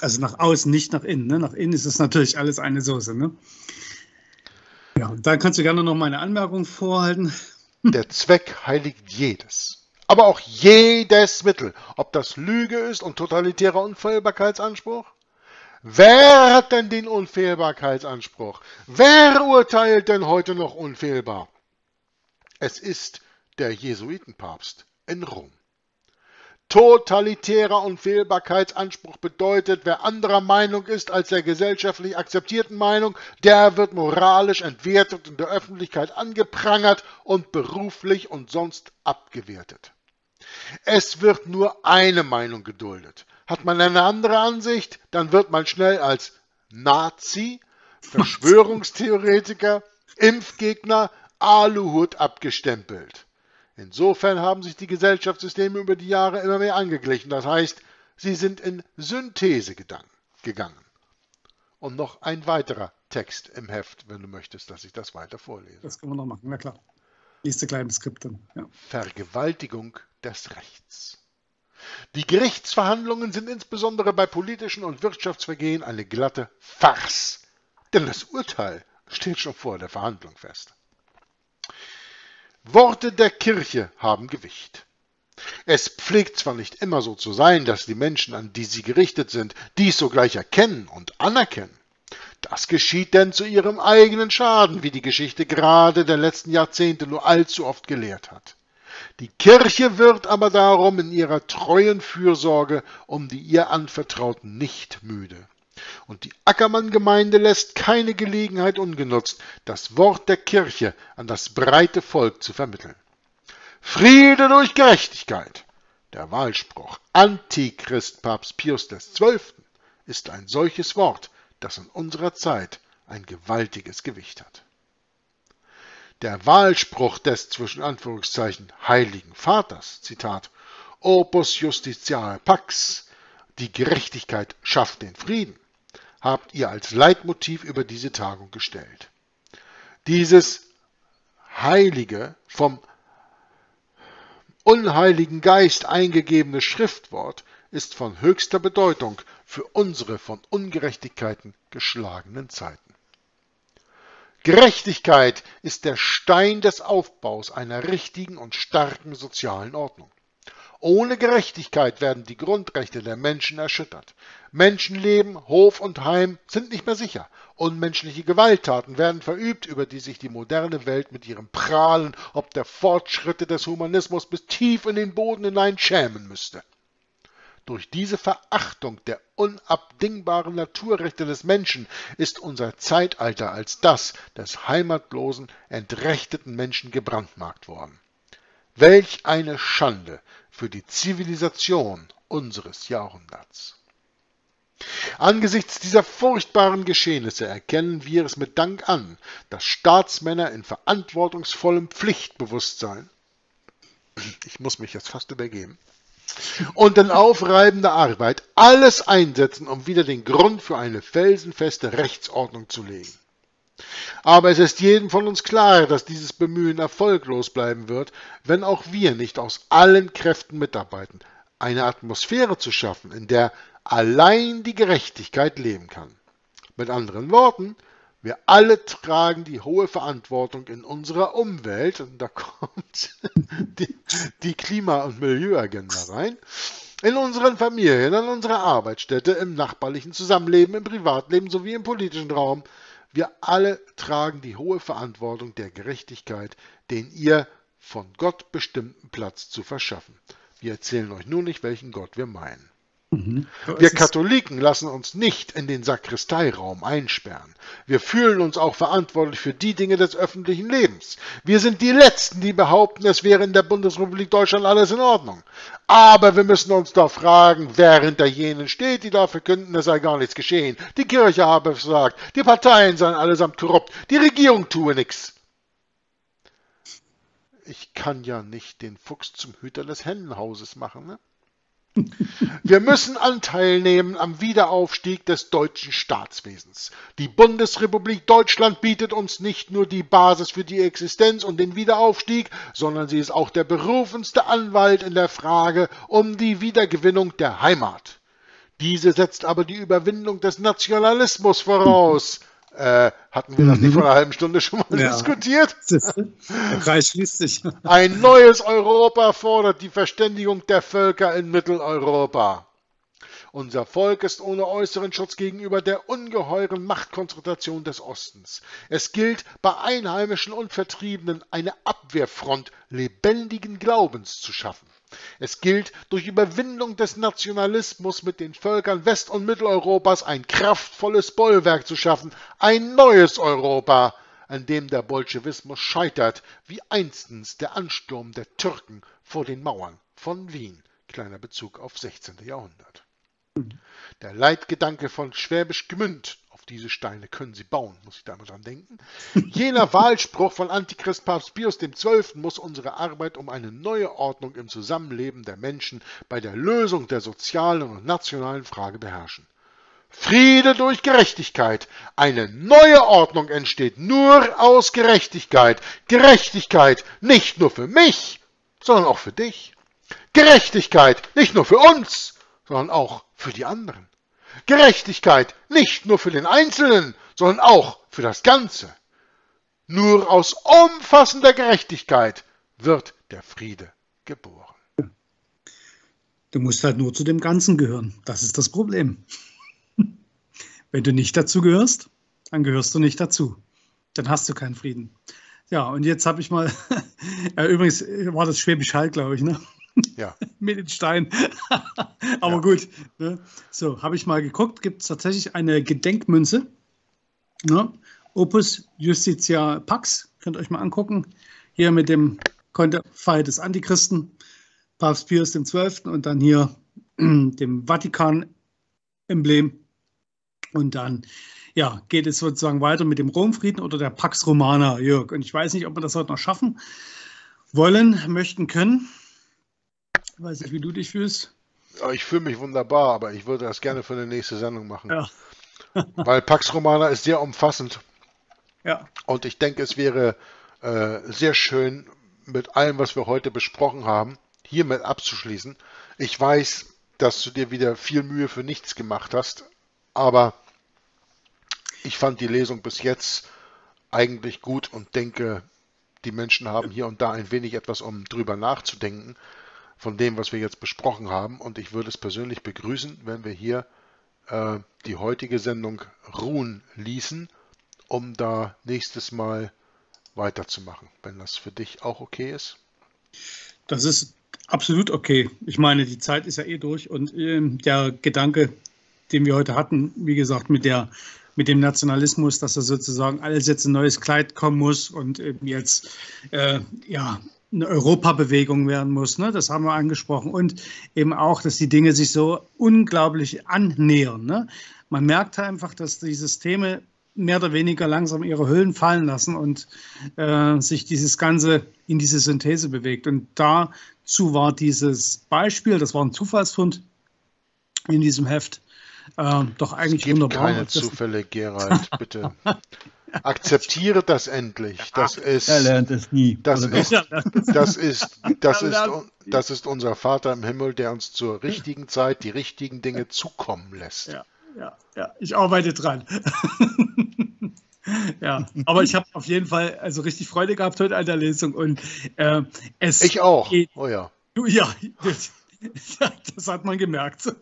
Also nach außen, nicht nach innen. Ne? Nach innen ist das natürlich alles eine Soße. Ne? Ja, und dann kannst du gerne noch mal eine Anmerkung vorhalten. Der Zweck heiligt jedes, aber auch jedes Mittel, ob das Lüge ist und totalitärer Unfehlbarkeitsanspruch. Wer hat denn den Unfehlbarkeitsanspruch? Wer urteilt denn heute noch unfehlbar? Es ist der Jesuitenpapst in Rom. Totalitärer Unfehlbarkeitsanspruch bedeutet, wer anderer Meinung ist als der gesellschaftlich akzeptierten Meinung, der wird moralisch entwertet, in der Öffentlichkeit angeprangert und beruflich und sonst abgewertet. Es wird nur eine Meinung geduldet. Hat man eine andere Ansicht, dann wird man schnell als Nazi, Verschwörungstheoretiker, Impfgegner, Aluhut abgestempelt. Insofern haben sich die Gesellschaftssysteme über die Jahre immer mehr angeglichen. Das heißt, sie sind in Synthese gegangen. Und noch ein weiterer Text im Heft, wenn du möchtest, dass ich das weiter vorlese. Das können wir noch machen, na klar. Nächste kleine Skripte. Ja. Vergewaltigung des Rechts. Die Gerichtsverhandlungen sind insbesondere bei politischen und Wirtschaftsvergehen eine glatte Farce. Denn das Urteil steht schon vor der Verhandlung fest. Worte der Kirche haben Gewicht. Es pflegt zwar nicht immer so zu sein, dass die Menschen, an die sie gerichtet sind, dies sogleich erkennen und anerkennen. Das geschieht denn zu ihrem eigenen Schaden, wie die Geschichte gerade der letzten Jahrzehnte nur allzu oft gelehrt hat. Die Kirche wird aber darum in ihrer treuen Fürsorge um die ihr Anvertrauten nicht müde. Und die Ackermann-Gemeinde lässt keine Gelegenheit ungenutzt, das Wort der Kirche an das breite Volk zu vermitteln. Friede durch Gerechtigkeit, der Wahlspruch Antichrist Papst Pius XII. Ist ein solches Wort, das in unserer Zeit ein gewaltiges Gewicht hat. Der Wahlspruch des zwischen Anführungszeichen Heiligen Vaters, Zitat, Opus Justitiae Pax, die Gerechtigkeit schafft den Frieden, habt ihr als Leitmotiv über diese Tagung gestellt. Dieses heilige, vom Unheiligen Geist eingegebene Schriftwort ist von höchster Bedeutung für unsere von Ungerechtigkeiten geschlagenen Zeiten. Gerechtigkeit ist der Stein des Aufbaus einer richtigen und starken sozialen Ordnung. Ohne Gerechtigkeit werden die Grundrechte der Menschen erschüttert. Menschenleben, Hof und Heim sind nicht mehr sicher. Unmenschliche Gewalttaten werden verübt, über die sich die moderne Welt mit ihrem Prahlen, ob der Fortschritte des Humanismus bis tief in den Boden hinein schämen müsste. Durch diese Verachtung der unabdingbaren Naturrechte des Menschen ist unser Zeitalter als das des heimatlosen, entrechteten Menschen gebrandmarkt worden. Welch eine Schande für die Zivilisation unseres Jahrhunderts! Angesichts dieser furchtbaren Geschehnisse erkennen wir es mit Dank an, dass Staatsmänner in verantwortungsvollem Pflichtbewusstsein, ich muss mich jetzt fast übergeben, und in aufreibender Arbeit alles einsetzen, um wieder den Grund für eine felsenfeste Rechtsordnung zu legen. Aber es ist jedem von uns klar, dass dieses Bemühen erfolglos bleiben wird, wenn auch wir nicht aus allen Kräften mitarbeiten, eine Atmosphäre zu schaffen, in der allein die Gerechtigkeit leben kann. Mit anderen Worten, Wir alle tragen die hohe Verantwortung in unserer Umwelt, und da kommt die Klima- und Milieuagenda rein, in unseren Familien, an unserer Arbeitsstätte, im nachbarlichen Zusammenleben, im Privatleben sowie im politischen Raum. Wir alle tragen die hohe Verantwortung der Gerechtigkeit, den ihr von Gott bestimmten Platz zu verschaffen. Wir erzählen euch nur nicht, welchen Gott wir meinen. Wir Katholiken lassen uns nicht in den Sakristeiraum einsperren. Wir fühlen uns auch verantwortlich für die Dinge des öffentlichen Lebens. Wir sind die Letzten, die behaupten, es wäre in der Bundesrepublik Deutschland alles in Ordnung. Aber wir müssen uns doch fragen, wer hinter jenen steht, die da verkünden, es sei gar nichts geschehen. Die Kirche habe versagt, die Parteien seien allesamt korrupt, die Regierung tue nichts. Ich kann ja nicht den Fuchs zum Hüter des Hennenhauses machen, ne? Wir müssen Anteil nehmen am Wiederaufstieg des deutschen Staatswesens. Die Bundesrepublik Deutschland bietet uns nicht nur die Basis für die Existenz und den Wiederaufstieg, sondern sie ist auch der berufenste Anwalt in der Frage um die Wiedergewinnung der Heimat. Diese setzt aber die Überwindung des Nationalismus voraus. Hatten wir das nicht vor einer halben Stunde schon mal diskutiert? Der Kreis schließt sich. Ein neues Europa fordert die Verständigung der Völker in Mitteleuropa. Unser Volk ist ohne äußeren Schutz gegenüber der ungeheuren Machtkonzentration des Ostens. Es gilt, bei Einheimischen und Vertriebenen eine Abwehrfront lebendigen Glaubens zu schaffen. Es gilt, durch Überwindung des Nationalismus mit den Völkern West- und Mitteleuropas ein kraftvolles Bollwerk zu schaffen, ein neues Europa, an dem der Bolschewismus scheitert, wie einstens der Ansturm der Türken vor den Mauern von Wien. Kleiner Bezug auf 16. Jahrhundert. Der Leitgedanke von Schwäbisch Gmünd, auf diese Steine können sie bauen, muss ich da mal dran denken. Jener Wahlspruch von Antichrist Papst Pius XII. Muss unsere Arbeit um eine neue Ordnung im Zusammenleben der Menschen bei der Lösung der sozialen und nationalen Frage beherrschen. Friede durch Gerechtigkeit. Eine neue Ordnung entsteht nur aus Gerechtigkeit. Gerechtigkeit nicht nur für mich, sondern auch für dich. Gerechtigkeit nicht nur für uns, sondern auch für die anderen. Gerechtigkeit nicht nur für den Einzelnen, sondern auch für das Ganze. Nur aus umfassender Gerechtigkeit wird der Friede geboren. Du musst halt nur zu dem Ganzen gehören. Das ist das Problem. Wenn du nicht dazu gehörst, dann gehörst du nicht dazu. Dann hast du keinen Frieden. Ja, und jetzt habe ich mal... übrigens war das Schwäbisch Hall, glaube ich, ne? Ja. Mit den Steinen. Aber ja, gut. Ne? So, habe ich mal geguckt, gibt es tatsächlich eine Gedenkmünze. Ne? Opus Justitiae Pax, könnt ihr euch mal angucken. Hier mit dem Konterfei des Antichristen, Papst Pius XII. Und dann hier dem Vatikan-Emblem. Und dann ja, geht es sozusagen weiter mit dem Romfrieden oder der Pax Romana, Jörg. Und ich weiß nicht, ob wir das heute noch schaffen wollen, möchten, können. Ich weiß nicht, wie du dich fühlst. Ich fühle mich wunderbar, aber ich würde das gerne für eine nächste Sendung machen. Ja. Weil Pax Romana ist sehr umfassend. Ja. Und ich denke, es wäre sehr schön, mit allem, was wir heute besprochen haben, hiermit abzuschließen. Ich weiß, dass du dir wieder viel Mühe für nichts gemacht hast, aber ich fand die Lesung bis jetzt eigentlich gut und denke, die Menschen haben hier und da ein wenig etwas, um drüber nachzudenken, von dem, was wir jetzt besprochen haben. Und ich würde es persönlich begrüßen, wenn wir hier die heutige Sendung ruhen ließen, um da nächstes Mal weiterzumachen, wenn das für dich auch okay ist. Das ist absolut okay. Ich meine, die Zeit ist ja eh durch und der Gedanke, den wir heute hatten, wie gesagt, mit dem Nationalismus, dass da sozusagen alles jetzt ein neues Kleid kommen muss und eben jetzt, ja, eine Europabewegung werden muss, ne? Das haben wir angesprochen. Und eben auch, dass die Dinge sich so unglaublich annähern, ne? Man merkt einfach, dass die Systeme mehr oder weniger langsam ihre Hüllen fallen lassen und sich dieses Ganze in diese Synthese bewegt. Und dazu war dieses Beispiel, das war ein Zufallsfund in diesem Heft, doch eigentlich wunderbar. Es gibt keine Zufälle, Gerald, bitte. Akzeptiere das endlich. Das ist, er lernt es nie. Das ist unser Vater im Himmel, der uns zur richtigen Zeit die richtigen Dinge zukommen lässt. Ja, ja, ja. Ich arbeite dran. Ja, aber ich habe auf jeden Fall also richtig Freude gehabt heute an der Lesung. Und, ich auch. Oh ja. Ja, das hat man gemerkt.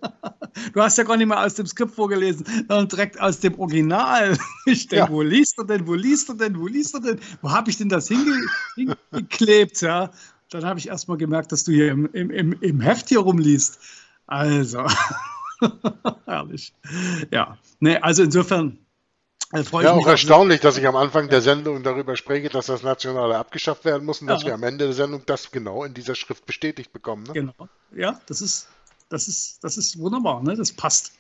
Du hast ja gar nicht mal aus dem Skript vorgelesen, sondern direkt aus dem Original. Ich denke, ja. Wo liest er denn? Wo habe ich denn das hingeklebt? Ja? Dann habe ich erst mal gemerkt, dass du hier im Heft hier rumliest. Also, herrlich. Ja, nee, also insofern. Ja, auch erstaunlich, dass ich am Anfang der Sendung darüber spreche, dass das Nationale abgeschafft werden muss und dass wir am Ende der Sendung das genau in dieser Schrift bestätigt bekommen. Ne? Genau, ja, das ist wunderbar, ne? Das passt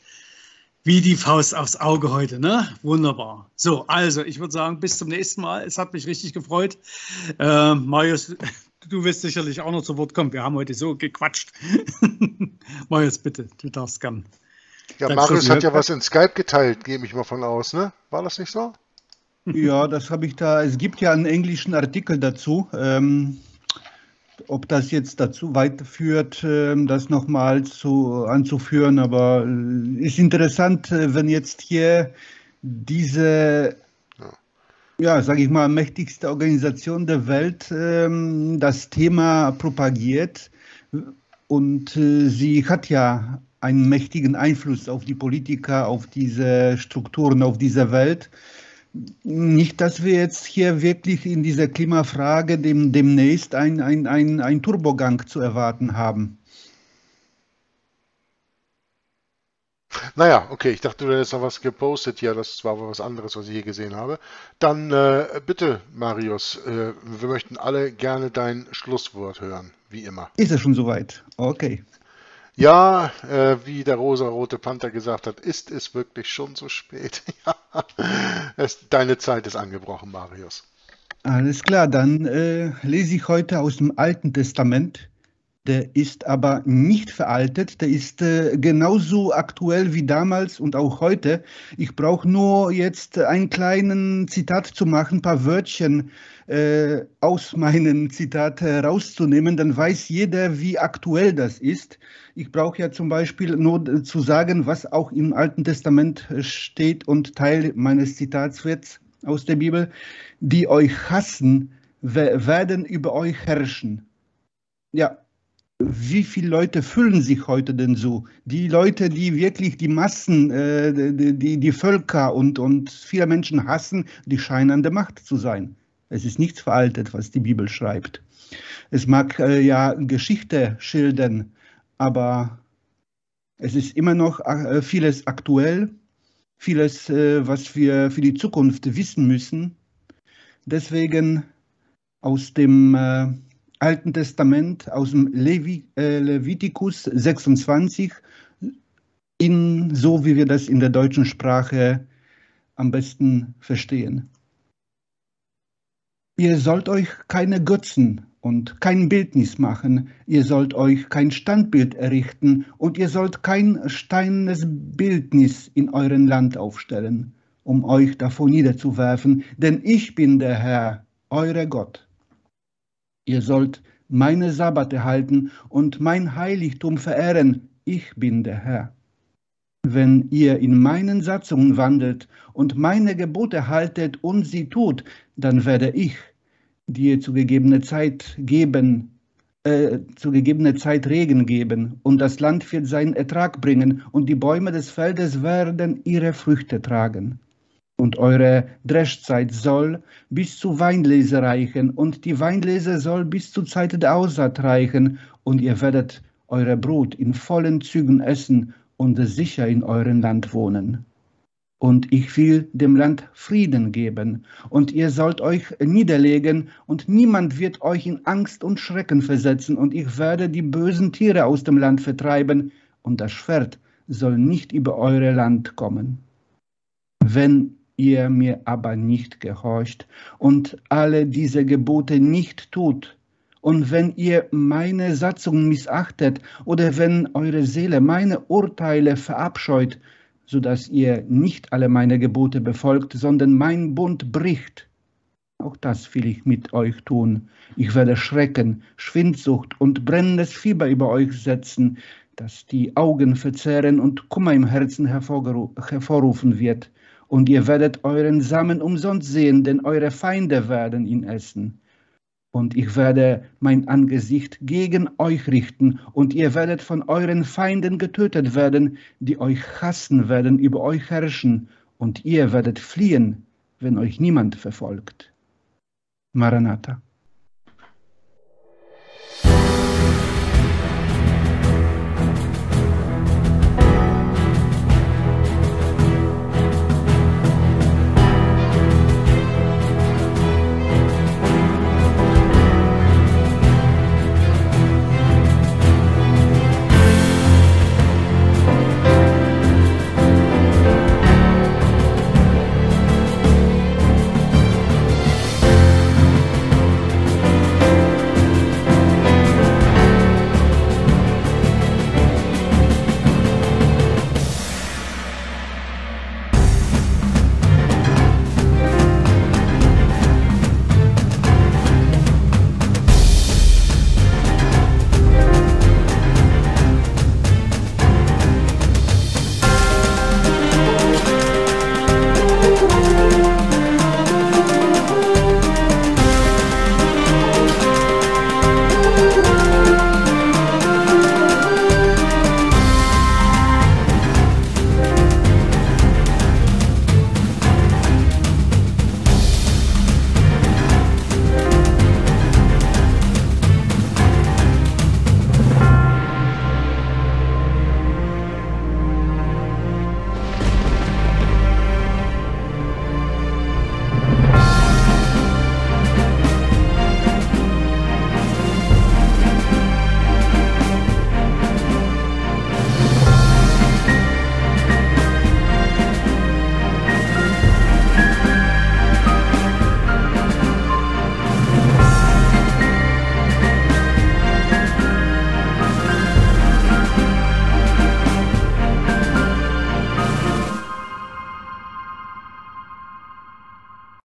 wie die Faust aufs Auge heute, ne? Wunderbar. So, also ich würde sagen, bis zum nächsten Mal. Es hat mich richtig gefreut. Marius, du wirst sicherlich auch noch zu Wort kommen. Wir haben heute so gequatscht. Marius, bitte, du darfst gern. Ja, Marius hat ja was in Skype geteilt, gehe ich mal von aus, ne? War das nicht so? Ja, das habe ich da. Es gibt ja einen englischen Artikel dazu. Ob das jetzt dazu weiterführt, das nochmal anzuführen, aber ist interessant, wenn jetzt hier diese, ja, sage ich mal, mächtigste Organisation der Welt das Thema propagiert und sie hat ja einen mächtigen Einfluss auf die Politiker, auf diese Strukturen, auf diese Welt. Nicht, dass wir jetzt hier wirklich in dieser Klimafrage demnächst einen Turbogang zu erwarten haben. Naja, okay, ich dachte, du hättest noch was gepostet. Ja, das war was anderes, was ich je gesehen habe. Dann bitte, Marius, wir möchten alle gerne dein Schlusswort hören, wie immer. Ist es schon soweit? Okay. Ja, wie der rosa-rote Panther gesagt hat, ist es wirklich schon so spät. Ja. Deine Zeit ist angebrochen, Marius. Alles klar, dann lese ich heute aus dem Alten Testament. Der ist aber nicht veraltet, der ist genauso aktuell wie damals und auch heute. Ich brauche nur jetzt einen kleinen Zitat zu machen, ein paar Wörtchen aus meinem Zitat rauszunehmen, dann weiß jeder, wie aktuell das ist. Ich brauche ja zum Beispiel nur zu sagen, was auch im Alten Testament steht und Teil meines Zitats wird aus der Bibel. Die euch hassen, werden über euch herrschen. Ja. Wie viele Leute fühlen sich heute denn so? Die Leute, die wirklich die Massen, die Völker und viele Menschen hassen, die scheinen an der Macht zu sein. Es ist nichts veraltet, was die Bibel schreibt. Es mag ja Geschichte schildern, aber es ist immer noch vieles aktuell, vieles, was wir für die Zukunft wissen müssen. Deswegen aus dem Alten Testament, aus dem Levitikus 26, so wie wir das in der deutschen Sprache am besten verstehen. Ihr sollt euch keine Götzen und kein Bildnis machen, ihr sollt euch kein Standbild errichten und ihr sollt kein steinernes Bildnis in eurem Land aufstellen, um euch davon niederzuwerfen, denn ich bin der Herr, euer Gott. Ihr sollt meine Sabbate halten und mein Heiligtum verehren. Ich bin der Herr. Wenn ihr in meinen Satzungen wandelt und meine Gebote haltet und sie tut, dann werde ich dir zu gegebener Zeit Regen geben und das Land wird seinen Ertrag bringen und die Bäume des Feldes werden ihre Früchte tragen. Und eure Dreschzeit soll bis zur Weinlese reichen, und die Weinlese soll bis zur Zeit der Aussaat reichen, und ihr werdet euer Brot in vollen Zügen essen und sicher in eurem Land wohnen. Und ich will dem Land Frieden geben, und ihr sollt euch niederlegen, und niemand wird euch in Angst und Schrecken versetzen, und ich werde die bösen Tiere aus dem Land vertreiben, und das Schwert soll nicht über euer Land kommen. Wenn ihr mir aber nicht gehorcht und alle diese Gebote nicht tut, und wenn ihr meine Satzungen missachtet oder wenn eure Seele meine Urteile verabscheut, sodass ihr nicht alle meine Gebote befolgt, sondern mein Bund bricht, auch das will ich mit euch tun. Ich werde Schrecken, Schwindsucht und brennendes Fieber über euch setzen, das die Augen verzehren und Kummer im Herzen hervorrufen wird. und ihr werdet euren Samen umsonst sehen, denn eure Feinde werden ihn essen. Und ich werde mein Angesicht gegen euch richten, und ihr werdet von euren Feinden getötet werden, die euch hassen werden, über euch herrschen, und ihr werdet fliehen, wenn euch niemand verfolgt. Maranatha.